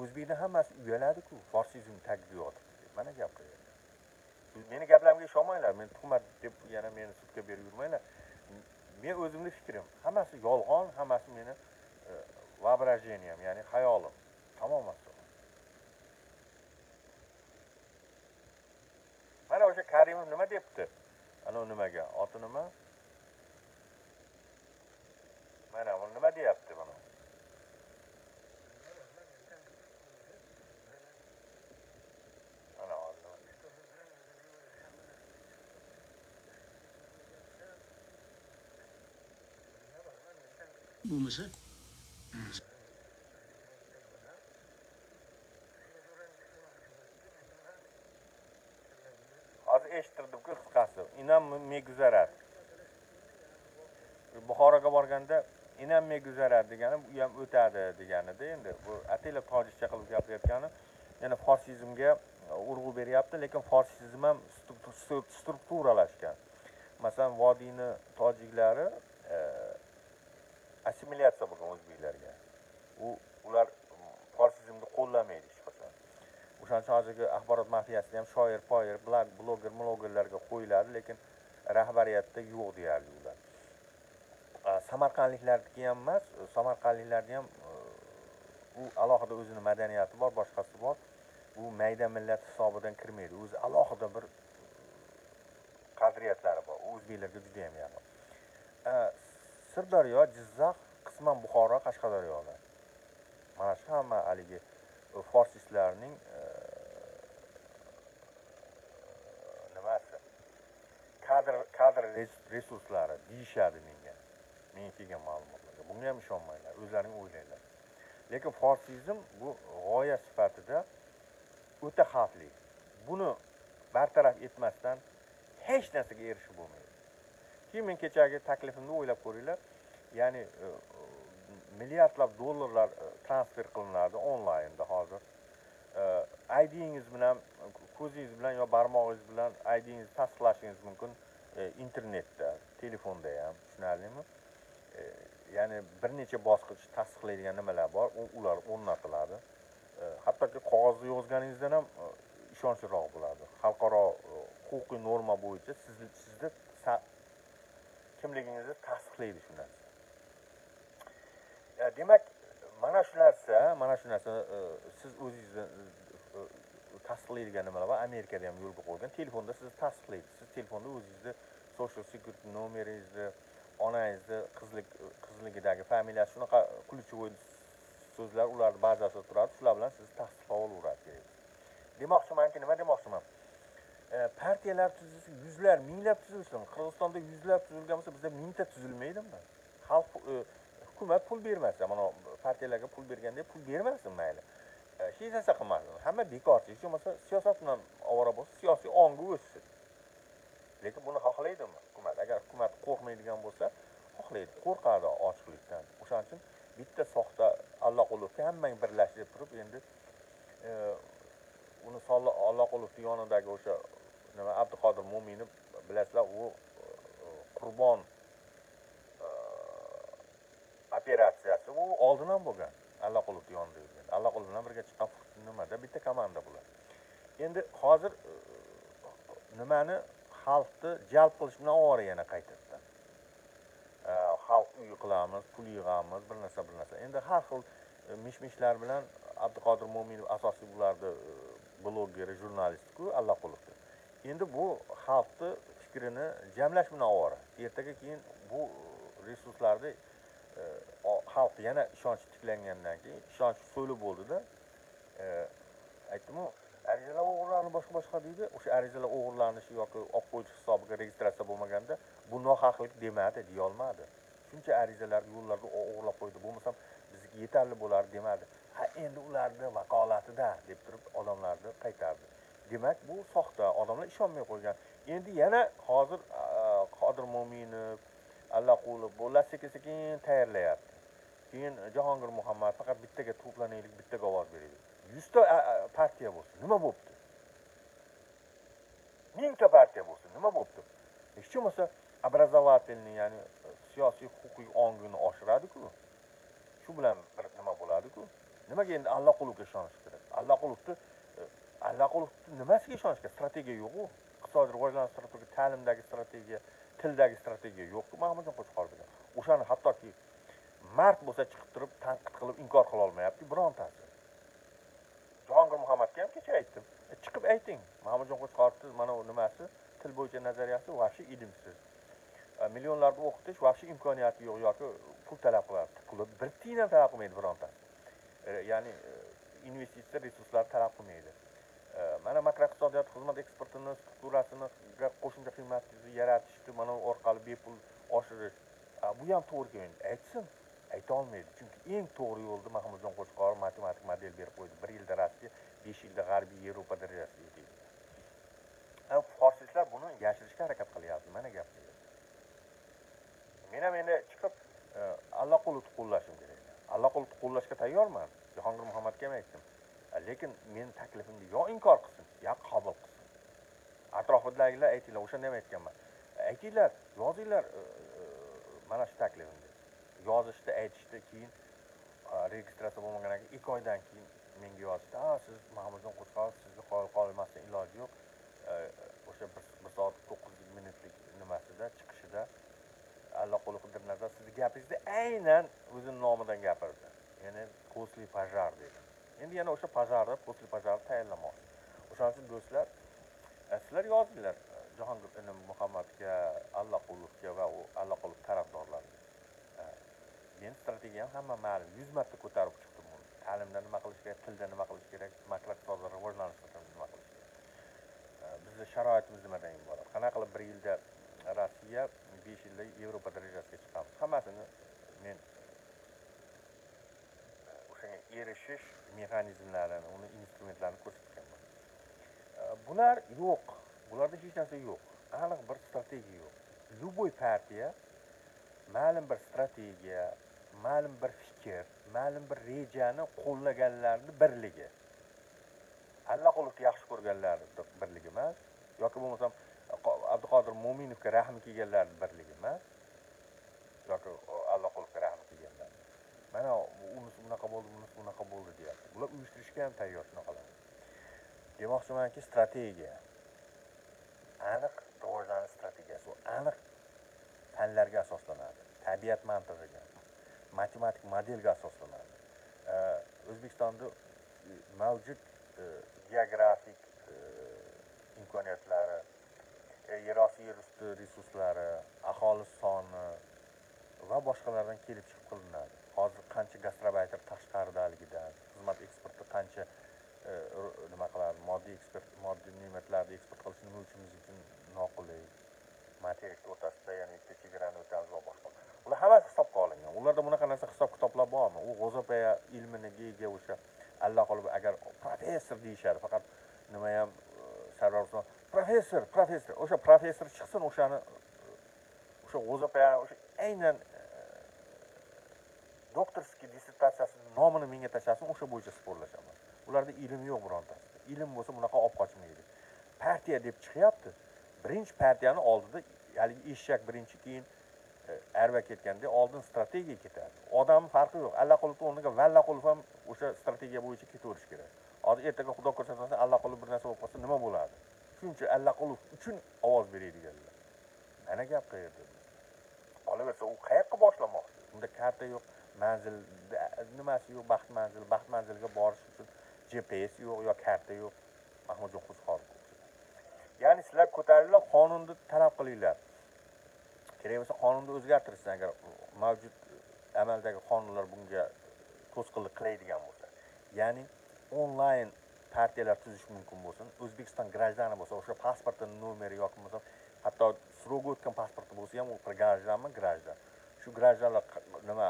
O'zbekning hammasi uyaladi-ku, forsizm taqdiyoti. Mana gap bu. Meni gaplarimga ishonmanglar, men tuhmat deb yana meni sudga berib yurmanglar. Men o'zimning fikrim, hammasi yolg'on, hammasi meni vabrajeniyam, ya'ni xayolim. Tamoman mana o'sha Karimov nima debdi? Ana nimaga? Oti nima? Mana bu nima deyapti mana? Ana o'zi. Bu musa? Eshittirdim-ku qisqasi. Inam meguzarat. Buxoroga borganda inam meguzarat degani u ham o'tadi deganida endi bu atila tojikcha qilib gapirayotgani yana forsizmga urg'u beryapti, lekin forsizm ham strukturalashgan. Masalan, vodiyni tojiklari assimilyatsiya bo'lgan o'zbeklarga. U ular forsizmni qo'llamaydi. O'shaning hozirgi axborot mafiyasida ham shoir, poyer, blog, bloger, blogerlarga qo'yiladi, lekin rahbariyatda yo'q deyarli ular. Samarqandliklarga ham emas, Samarqandliklarda ham u alohida o'zining madaniyati bor, boshqasi bor. Bu mayda millat hisobidan kirmaydi. O'zi alohida bir qadriyatlari bor. O'zbeklarga juda ham yaqin. Sirdaryo, Jizzax, qisman Buxoro, Qashqadaryolar. Mana shu hamma aligi forsizlarning nimasi kadr kadr resurslari deyishadi menga. Men kelgan ma'lumotlarga bunga ham ishonmaylar, o'zlaring o'ylanglar. Lekin forsizm bu g'oya sifatida o'ta xavfli. Buni bartaraf etmasdan hech narsaga erishib bo'lmaydi. Keyin men kechagi taklifimni o'ylab ko'ringlar. Ya'ni milyardlab dollarlar transfer qilinadi onlaynda hozir. I D'ingiz bilan, ko'zingiz bilan yo barmog'ingiz bilan I D'ingizni tasdiqlashingiz mumkin internetda, telefonda ham, tushunarlimi? Ya'ni bir necha bosqich tasdiqlaydigan nimalar bor, ular o'rnatiladi. Hattoki qog'ozda yozganingizdan ham ishonchliroq bo'ladi. Xalqaro huquqiy norma bo'yicha sizni sizda kimligingizni tasdiqlaydi shundan. Demak, mana shu narsa, mana shu narsa siz o'zingizni tasdiqlaydigan nimalar va Amerikada ham yo'lga qo'ygan telefonda sizni tasdiqlaydi. Siz telefonda o'zingizni social security nomeringizni, onangizni, qizlik qizligidagi familiya, shunaqa ключевой so'zlar ular bazasi turadi. Shular bilan sizni tasdiqlab olaveradi. Demoqchimanki, nima demoqchiman? Partiyalar tuzilsa yuzlar, minglab tuzilsin. Qirg'izistonda yuzlab tuzilgan bo'lsa, bizda mingta tuzilmaydimi? Xalq hukumat pul bermasa, mana partiyalarga pul berganda pul bermasin mayli. Hech narsa qilmasin. Hamma bekorchi, hech bo'lmasa siyosat bilan ovora bo'lsa, siyosiy ongi o'ssin. Lekin buni xohlaydimi hukumat? Agar hukumat qo'rqmaydigan bo'lsa, xohlaydi. Qo'rqadi ochiqlikdan. O'shaning uchun bitta soxta Allohqulovga hammang birlashib turib, endi uni solla Allohqulovning yonidagi o'sha nima Abduqodir Mo'minov bilasizlar, u Qurbon operatsiyasi u oldindan bo'lgan Allohqulovning yonida bo'lgan Allah qo'lidan birga chiqib nimada bitta komanda bular. Endi hozir nimani xalqni jalb qilish bilan o'g'ri yana qaytadan. Xalq uyi qilamiz, pul yig'amiz, bir narsa bir narsa. Endi har xil mish-mishlar bilan Abduqodir Mo'minov asosiy ularda bloger, jurnalist-ku, Allah qo'lidan. Endi bu xalqni fikrini jamlash bilan o'g'ri. Ertaga keyin bu resurslarda halk yana şans tiklengenler ki şans söyle buldu da, ettim o erizeler oğurlarını başka başka dedi, o şey erizeler oğurlarını şey yok, apkoydu sabıka registrasyon bulmaganda, bu nohaklık demedi, diyalmadı. Çünkü erizeler yollarda oğurla koydu, bu mesela bizki yeterli bular demedi. Ha endi ularda vakalatı da, deyip durup adamlarda kaytardı. Demek bu sahte, adamlar işanmaya koyacak. Endi yana hazır Qodir Mo'minov Allah qo'li bo'la sekin-sekin tayyorlayapti. Keyin Jahongir Muhammad faqat bittaga to'planaylik, bittaga ovoz beraylik. yuz ta partiya bo'lsin, nima bo'pti? ming ta partiya bo'lsin, nima bo'pti? Hech bo'lmasa obrazovatelni, ya'ni siyosiy huquqiy ongini oshiradi-ku. Shu bilan bir nima bo'ladi-ku? Nimaga endi Allah qo'liga ishonish kerak? Allah qo'liga Allah qo'liga nimasiga ishonish kerak? Strategiya yo'q-ku. Iqtisodiy rivojlanish strategiyasi, ta'limdagi strategiya tildagi strategiya yo'q, Mahmudjon Qo'chqorov bilan. O'shani hattoki mart bo'lsa chiqib turib, tanqid qilib inkor qila olmayapti birontasi. Jahongir Muhammadga ham kecha aytdim. Chiqib ayting, Mahmudjon Qo'chqorovning mana bu nimasi, til bo'yicha nazariyasi vahshiy ilmsiz. Millionlarni o'qitish vahshiy imkoniyati yo'q yoki pul talab qilyapti. Pulni bir tiyindan talab qilmaydi birontasi. Ya'ni investitsiya resurslari talab qilmaydi. Mana makroiqtisodiyot xizmat eksportini strukturasini qo'shimcha qiymatni yaratish, mana orqali bepul oshirish. Bu ham to'g'ri kelmaydi. Aytsin, ayta olmaydi. Chunki eng to'g'ri yo'lni Mahmudjon Qo'chqorov matematik model berib qo'ydi. bir yilda Rossiya, besh yilda G'arbiy Yevropa darajasiga yetadi. Forslar buni yashirishga harakat qilyapti. Mana gap. Men ham endi chiqib Alloqulni qo'llashim kerak. Alloqulni qo'llashga tayyorman. Jahongir Muhammadga ham aytdim. Lekin men taklifimni yo inkor qilsin, yo qabul qilsin. Atrofidagilar aytinglar, o'shanda ham aytganman. Aytinglar, yozinglar mana shu taklifimni. Yozishda, aytishda keyin registratsiya bo'lmagan ekan, ikki oydan keyin menga yozdi. "Ha, siz Mahmudjon Qo'chqorov, sizni qoyil qolmasdan iloji yo'q. O'sha bir soat to'qqiz minutlik nimasida chiqishida Alloh qo'li qidirnazar sizning gapingizda aynan o'zining nomidan gapirdi. Ya'ni qo'sli pajar dedi. Endi yana o'sha pajarni, qo'sli pajarni tayinlamoqchi. O'shaning uchun do'stlar, sizlar yozinglar Jahongir Muhammadga, Alloqulovga va u Alloqulov tarafdorlariga. Men strategiyam hamma ma'lum, yuz marta ko'tarib chiqdim uni. Ta'limda nima qilish kerak, tilda nima qilish kerak, makroiqtisodiy rivojlanish nima qilish kerak. Bizning sharoitimiz nimadan iborat? Qanaqa qilib bir yilda Rossiya, besh yilda Yevropa darajasiga chiqamiz. Hammasini men erishish mexanizmlarini, uni instrumentlarini ko'rsatganman. Bular yo'q, bularda hech narsa yo'q. Aniq bir strategiya yo'q. Любой partiya ma'lum bir strategiya, ma'lum bir fikr, ma'lum bir rejani qo'llaganlarning birligi. Alloqulni yaxshi ko'rganlarning birligi emas, yoki bo'lmasa Abduqodir Mo'minovga rahmi kelganlarning birligi emas, yoki Alloqulga rahmi kelganlar. Mana unisi bunaqa bo'ldi, bunisi bunaqa bo'ldi deyapti. Bular uyushtirishga ham tayyor shunaqalar. Demoqchimanki, strategiya aniq rivojlanish strategiyasi, aniq fanlarga asoslanadi, tabiat mantig'iga, matematik modelga asoslanadi. O'zbekistonda mavjud geografik imkoniyatlari, yerosti yerusti resurslari, aholi soni va boshqalardan kelib chiqib qilinadi. Hozir qancha gastrobayter tashqaridaligida, xizmat eksporti qancha nima qiladi, moddiy eksport, moddiy ne'matlarni eksport qilish nima uchun biz uchun noqulay, material o'rtasida, ya'ni ikkita chegarani o'tamiz va boshqa. Ular hammasi hisobga olingan. Ularda bunaqa narsa hisob kitoblar bormi? U G'o'zapaya ilminiga ega o'sha Alloh qolib agar professor deyishadi, faqat nima ham Sarvar Usmon professor, professor, o'sha professor chiqsin, o'shani o'sha G'o'zapaya o'sha aynan doktorskiy dissertatsiyasining nomini menga tashlasin, o'sha bo'yicha sporlashaman. Ularda ilm yo'q birontasida. Ilm bo'lsa bunaqa olib qochmaydi. Partiya deb chiqyapti. Birinchi partiyani oldida haligi eshak birinchi, keyin arva ketganda oldin strategiya ketadi. Odam farqi yo'q. Alla qulubni o'rniga valla qulub ham o'sha strategiya bo'yicha ketaverish kerak. Hozir ertaga Xudo ko'rsatmasa alla qulub bir narsa bo'lib qolsa nima bo'ladi? Shuncha alla qulub uchun ovoz beradiganlar. Mana gap qayerda? Qolaversa u qayoqqa boshlamoqchi? Unda karta yo'q, manzil nimasi yo'q, baxt manzil, baxt manzilga borish uchun G P S yo'q yoki karta yo'q. Mahmudjon Quzqorov. Ya'ni sizlar ko'tarilib qonunni talab qilinglar. Kerak bo'lsa qonunni o'zgartirishsin agar mavjud amaldagi qonunlar bunga to'sqinlik qiladigan bo'lsa. Ya'ni onlayn partiyalar tuzish mumkin bo'lsin. O'zbekiston grajdani bo'lsa, o'sha pasportining nomeri yoki bo'lsa, hatto surog'i o'tgan pasporti bo'lsa ham u grajdanmi, grajdan. Shu grajdanlar nima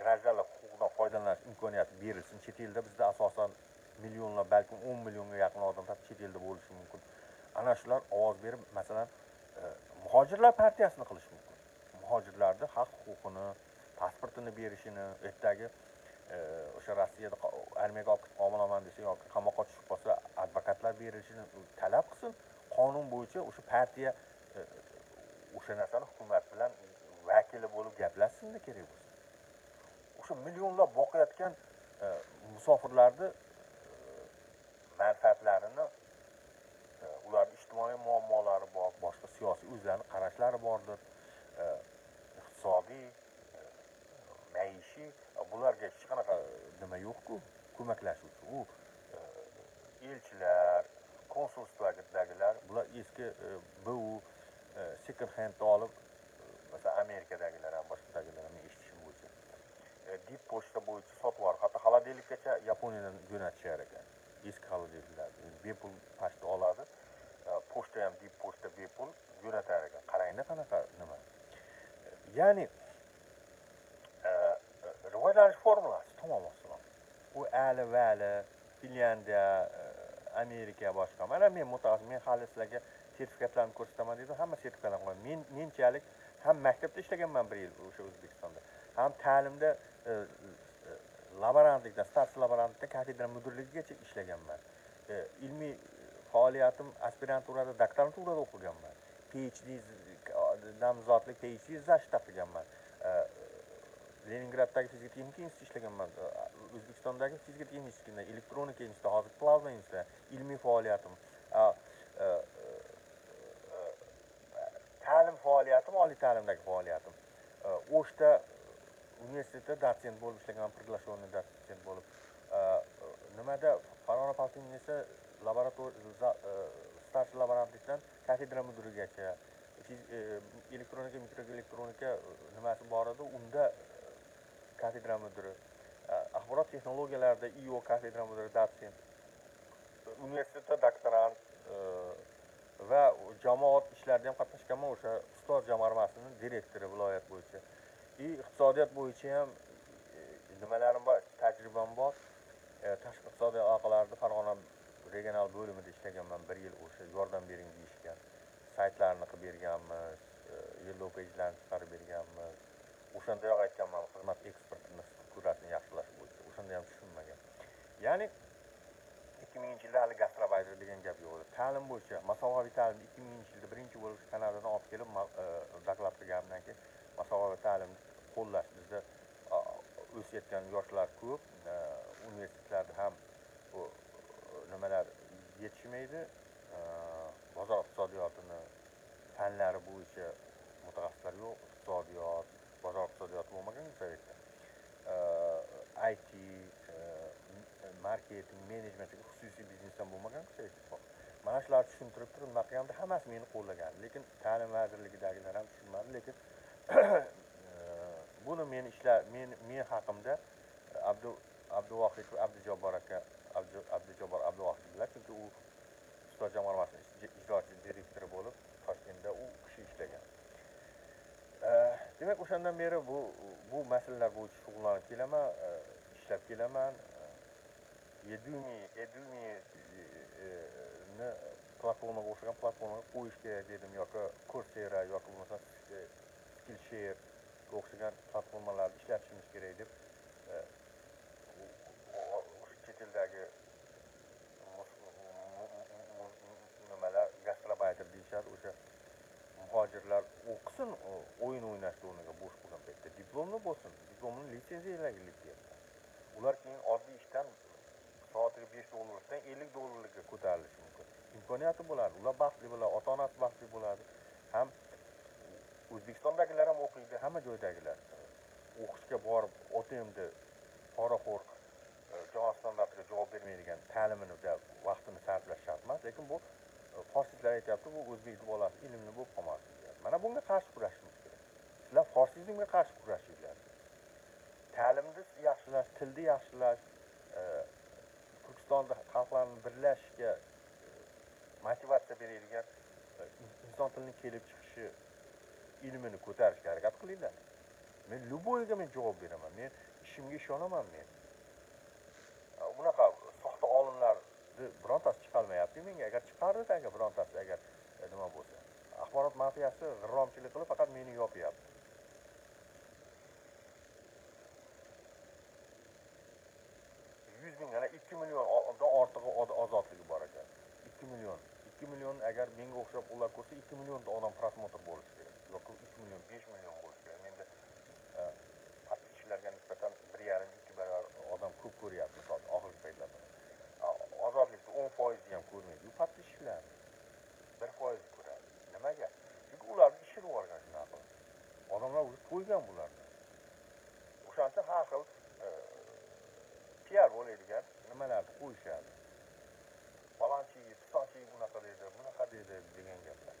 grajdanlar huquqidan foydalanish imkoniyati berilsin. Chet elda bizda asosan millionlar, balki o'n millionga yaqin odam chet elda bo'lishi mumkin. Ana shular ovoz berib, masalan, muhojirlar partiyasini qilish mumkin. Muhojirlarning haq-huquqini, pasportini berishini, ertaga o'sha Rossiyada armiyaga olib ketib qolaman desa yoki qamoqqa tushib qolsa, advokatlar berishini talab qilsin. Qonun bo'yicha o'sha partiya o'sha narsani hukumat bilan vakili bo'lib gaplashsin kerak bo'lsa. O'sha millionlab boqayotgan musofirlarni manfaatlarini ular ijtimoiy muammolari bor, boshqa siyosiy o'zlarining qarashlari bordir, iqtisodiy, maishiy, bularga hech qanaqa nima yo'q-ku, ko'maklashuvchi. U elchilar, konsulstvodagilar, bular eski bu second handni olib, masalan, Amerikadagilar ham, boshqadagilar ham eshitishim bo'yicha. Dip pochta bo'yicha sotib olib, hatto xaladelikkacha Yaponiyadan jo'natishar ekan. Eski xaladeliklar bepul pochta oladi. Pochta ham dip pochta bepul jo'natar ekan. Qarangda qanaqa nima. Ya'ni rivojlanish formulasi tamomila shunaqa. U ali vali, Finlyandiya, Amerika boshqa. Mana men mutaxassis, men hali sizlarga sertifikatlarni ko'rsataman dedim. Hamma sertifikatlar qo'ydim. Men menchalik ham maktabda ishlaganman bir yil o'sha O'zbekistonda. Ham ta'limda laborantlikda, stars laborantlikda kafedra mudirligigacha ishlaganman. Ilmiy faoliyatim aspiranturada, doktoranturada o'qiganman. PhD nomzodlik, PhD zashta qilganman. Leningraddagi fizika-kimyo institutida ishlaganman. O'zbekistondagi fizika-kimyo institutida, elektronika institutida, hozir plazma institutida ilmiy faoliyatim, ta'lim faoliyatim, oliy ta'limdagi faoliyatim. O'shda universitetda dotsent bo'lib ishlaganman, priglashonni dotsent bo'lib. Nimada Farg'ona Politexnika universiteti laboratoriya starsh laborantlikdan kafedra mudirigacha elektronika, mikroelektronika nimasi bor edi, unda kafedra mudiri, axborot texnologiyalarida I O kafedra mudiri, dotsent, universitetda doktorant va jamoat ishlarida ham qatnashganman, o'sha ustoz jamg'armasining direktori viloyat bo'yicha. Iqtisodiyot bo'yicha ham nimalarim bor, tajribam bor. Tashqi iqtisodiy aloqalarda Farg'ona regional bo'limida ishlaganman bir yil, o'sha yordam bering deyishgan. Saytlarni qilib berganmiz, yellow page'larni chiqarib berganmiz. O'shanda yo'q aytganman, xizmat eksportini kuratni yaxshilash bo'yicha. O'shanda ham tushunmagan. Ya'ni ikki ming yilda hali gastrobayter degan gap yo'q edi. Ta'lim bo'yicha masofaviy ta'lim ikki ming yilda birinchi bo'lib Kanadadan olib kelib doklad qilganimdan keyin masofaviy ta'limni qo'llash bizda o'sayotgan yoshlar ko'p, universitetlarda ham nimalar yetishmaydi. Bozor iqtisodiyotini fanlari bo'yicha mutaxassislar yo'q, iqtisodiyot, bozor iqtisodiyoti bo'lmagan sovetda. I T, marketing, menejment, xususiy biznesdan bo'lmagan sovetda. Mana shular tushuntirib turib, maqamda hammasi meni qo'llagan, lekin ta'lim vazirligidagilar ham tushunmadi, lekin buni men ishlar, men men haqimda Abdu Abduvohid va Abdujobbor aka, Abdujobbor Abduvohidlar, chunki u ustoz jamg'armasining ijrochi direktori bo'lib Toshkentda u kishi ishlagan. Demak, o'shandan beri bu bu masalalar bo'yicha shug'ullanib kelaman, ishlab kelaman. Edumi, Edumi ni platformaga o'xshagan platformaga qo'yish kerak dedim yoki Coursera yoki bo'lmasa Skillshare o'xshagan platformalarda ishlatishimiz kerak deb chet eldagi nimalar gastrobayter deyishadi, o'sha muhojirlar o'qisin, o'yin o'ynashsin. lisenziyle birlikte. Ular keyin oddiy ishdan soatiga besh dollardan ellik dollarga ko'tarilishi mumkin. Imkoniyati bo'ladi. Ular baxtli bo'ladi, ota-onasi baxtli bo'ladi. Ham O'zbekistondagilar ham o'qiydi, hamma joydagilar. O'qishga borib, O T M'da qoraxo'r javob standartiga javob bermaydigan ta'limini vaqtini sarflash shart emas, lekin bu forsizlar aytayapti, bu o'zbek bolasi ilmli bo'lib qolmasin. Mana bunga qarshi kurashimiz kerak. Sizlar forsizlikka qarshi kurashinglar. Ta'limni yaxshilash, tilni yaxshilash, Turkistonda xalqlarni birlashishga motivatsiya beradigan inson tilining kelib chiqishi ilmini ko'tarishga harakat qilinglar. Men luboyga men javob beraman. Men ishimga ishonaman men. Bunaqa soxta olimlarni birontasi chiqalmayapti menga. Agar chiqardi, agar birontasi agar nima bo'lsa. Axborot mafiyasi g'irromchilik qilib faqat meni yopyapti. yuz ming, yana ikki milliondan ortig'i ozodligi bor ekan. ikki million. ikki million agar menga o'xshab ular ko'rsa ikki milliondan odam prasmotr bo'lishi kerak. Yoki uch million, besh million bo'lishi kerak. Menda partiyachilarga nisbatan bir yarim ikki barobar odam ko'p ko'ryapti hozir oxirgi paytlarda. Ozodlikni o'n foiz ham ko'rmaydi. Bu partiyachilar bir foiz ko'radi. Nimaga? Chunki ular ishini o'rgan shunaqa. Odamlar o'zi to'ygan bularni. O'shancha har xil P R bo'ladigan nimalarni qo'yishadi. Palonchi, pisonchi bunaqa deydi, bunaqa deydi degan gaplar.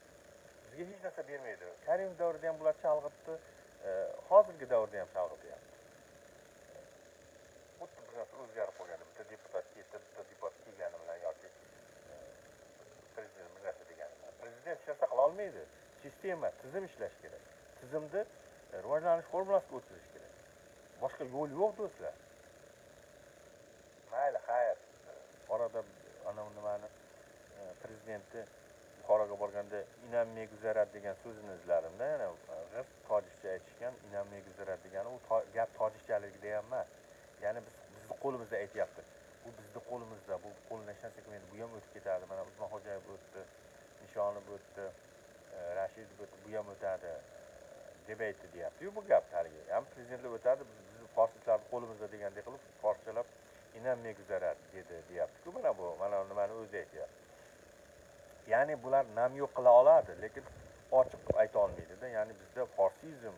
Bizga hech narsa bermaydi. Karimov davrida ham bular chalg'itdi, hozirgi davrda ham chalg'ityapti. Xuddi bir narsa o'zgarib qolganda, bitta deputat ketdi, bitta deputat kelgani bilan yoki prezident bir narsa degani bilan. Prezident hech narsa qila olmaydi. Sistema, tizim ishlash kerak. Tizimni rivojlanish formulasiga o'tirish kerak. Boshqa yo'l yo'q, do'stlar. Mayli, xayr. Orada ana nimani prezidenti Buxoroga borganda "inamme guzarat" degan so'zni izlarimda, yana g'ir tojikcha aytishgan "inamme guzarat" degani u gap tojikchaligida ham emas. Ya'ni biz bizni qo'limizda aytayapti. Bu bizni qo'limizda, bu qo'llanishdan sekin bu ham o'tib ketadi. Mana Usmonxo'jayev o'tdi, Nishonov o'tdi, Rashidov o'tdi, bu ham o'tadi deb aytdi, deyapti-ku bu gap tarixiy. Ham prezidentlar o'tadi, bizni forsizlarni qo'limizda degandek qilib forsizchalab "inamme guzarat" dedi, deyapti-ku. Mana bu mana nimani o'zi aytayapti. Ya'ni bular nam yo'q qila oladi, lekin ochiq ayta olmaydi-da. Ya'ni bizda forsizm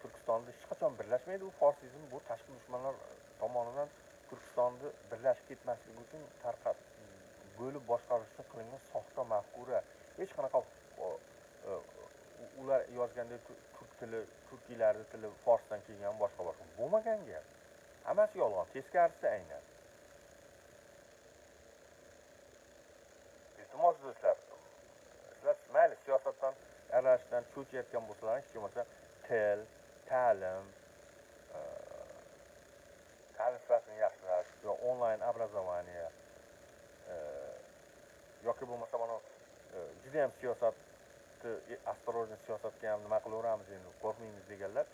Turkistonda hech qachon birlashmaydi. Bu forsizm bu tashqi dushmanlar tomonidan Turkistonni birlashib ketmasligi uchun tarqat bo'lib boshqarishni qilingan soxta mafkura. Hech qanaqa ular yozgandek turk tili, turkiylarning tili forsdan kelgan boshqa boshqa bo'lmagan gap. Hammasi yolg'on, teskarisi aynan. Iltimos do'stlar, sizlar mayli siyosatdan aralashishdan cho'chiyotgan bo'lsalar, hech bo'lmasa til, ta'lim, ta'lim sifatini yaxshilash, onlayn obrazovaniya yoki bo'lmasa mana juda ham siyosatni astronomik siyosatga ham nima qilaveramiz endi, qo'rqmaymiz deganlar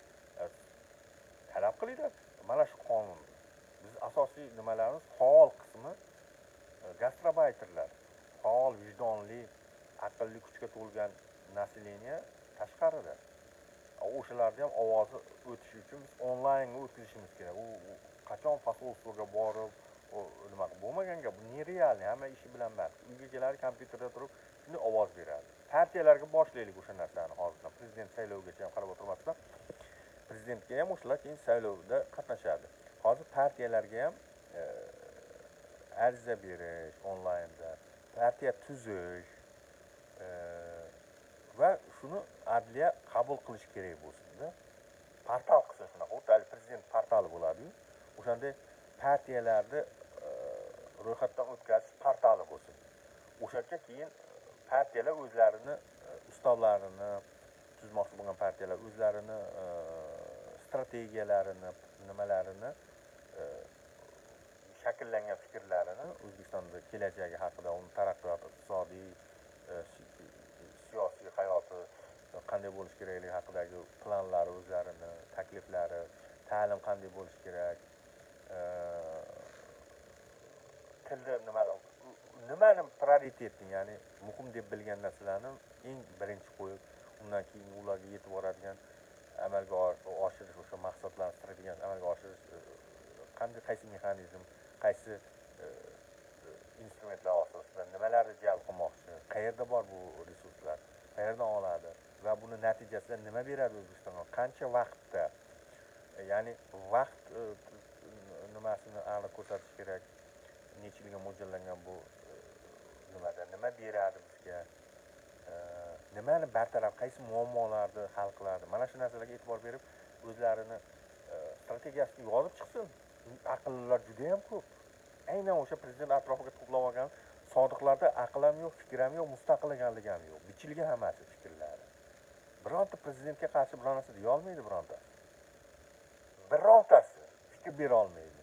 talab qilinglar. Mana shu qonun. Biz asosiy nimalarimiz faol qismi gastrobayterlar, faol, vijdonli, aqlli kuchga to'lgan nasileniya tashqarida. O'shalarni ham ovozi o'tishi uchun biz onlaynga o'tkazishimiz kerak. U qachon fasolga borib, nima bo'lmagan gap, bu nerealni, hamma ishi bilan band. Uyga keladi, kompyuterda turib, shuni ovoz beradi. Partiyalarga boshlaylik o'sha narsani hozirda. Prezident saylovigacha ham qarab o'tirmasdan prezidentga ham o'shalar keyin saylovda qatnashadi. Hozir partiyalarga ham ariza berish onlaynda, partiya tuzish va shuni adliya qabul qilish kerak bo'lsin-da. Portal qilsa shunaqa, o'rtali prezident portali bo'ladi-yu. O'shanda partiyalarni ro'yxatdan o'tkazish portali bo'lsin. O'shacha keyin partiyalar o'zlarini ustavlarini tuzmoqchi bo'lgan partiyalar o'zlarini strategiyalarini, nimalarini, shakllangan fikrlarini O'zbekistonda kelajagi haqida, uni taraqqiyoti, iqtisodiy, siyosiy hayoti qanday bo'lishi kerakligi haqidagi planlari, o'zlarini takliflari, ta'lim qanday bo'lishi kerak, tilda nima nimani prioritetni, ya'ni muhim deb bilgan narsalarni eng birinchi qo'yib, undan keyin ularga yetib boradigan amalga oshirish, o'sha maqsadlarni tirigan amalga oshirish qanday, qaysi mexanizm, qaysi instrumentlar asosida nimalarni jalb qilmoqchi, qayerda bor bu resurslar, qayerdan oladi va buni natijasida nima beradi O'zbekistonga, qancha vaqtda, ya'ni vaqt nimasini aniq ko'rsatish kerak, necha yilga mo'ljallangan bu nimada nima beradi bizga, nimani bartaraf, qaysi muammolarni hal qiladi, mana shu narsalarga e'tibor berib o'zlarini strategiyasini yozib chiqsin. Aqllar juda ham ko'p. Aynan o'sha prezident atrofiga to'plab olgan sodiqlarda aql ham yo'q, fikr ham yo'q, mustaqillik ham yo'q, bichilgan hammasi fikrlari. Bironta prezidentga qarshi bironta deya olmaydi, bironta birontasi fikr bera olmaydi.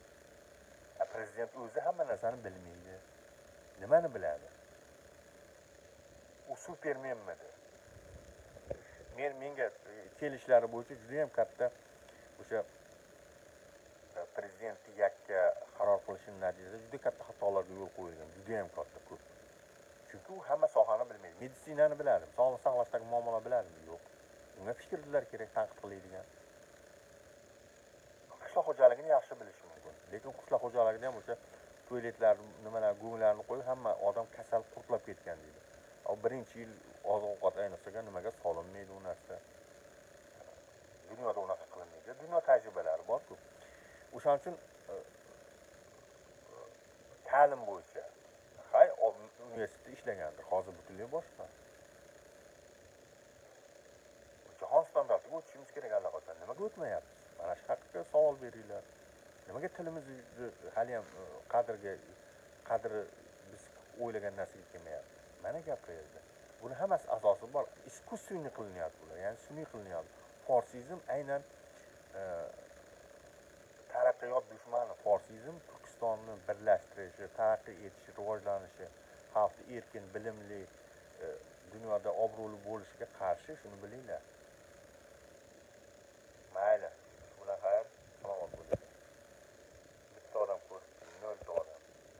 Prezident o'zi hamma narsani bilmaydi, nimani biladi? U supermenmidi? Men menga kelishlari bo'yicha juda ham katta o'sha prezident yakka qaror qilishining natijasida juda katta xatolarga yo'l qo'yilgan, juda ham katta ko'p. Chunki u hamma sohani bilmaydi. Meditsinani biladi, sog'liqni saqlashdagi muammolarni biladimi? Yo'q. Unga fikrlar kerak, tanqid qiladigan. Qishloq xo'jaligini yaxshi bilish mumkin, lekin qishloq xo'jaligida ham o'sha to'yletlar, nimalar, go'nglarni qo'yib, hamma odam kasal qurtlab ketgan deydi. Birinchi yil oziq-ovqat ayniqsa nimaga solinmaydi u narsa. Dunyoda unaqa qilinmaydi. Dunyo tajribalari bor-ku. O'shaning uchun ta'lim bo'yicha hay universitetda ishlagandir, hozir butunlay boshqa. Jahon standartiga o'tishimiz kerak allaqachon. Nimaga o'tmayapmiz? Mana shu haqda savol beringlar. Nimaga tilimizni hali ham qadriga, qadri biz o'ylagan narsaga kelmayapti? Mana gap qayerda? Buni hammasi asosi bor. Iskusiyni qilinyapti bular, ya'ni sun'iy qilinyapti. Forsizm aynan taraqqiyot dushmani. Forsizm Turkistonni birlashtirishi, taraqqiy etishi, rivojlanishi, xalqni erkin, bilimli, dunyoda obro'li bo'lishiga qarshi, shuni bilinglar.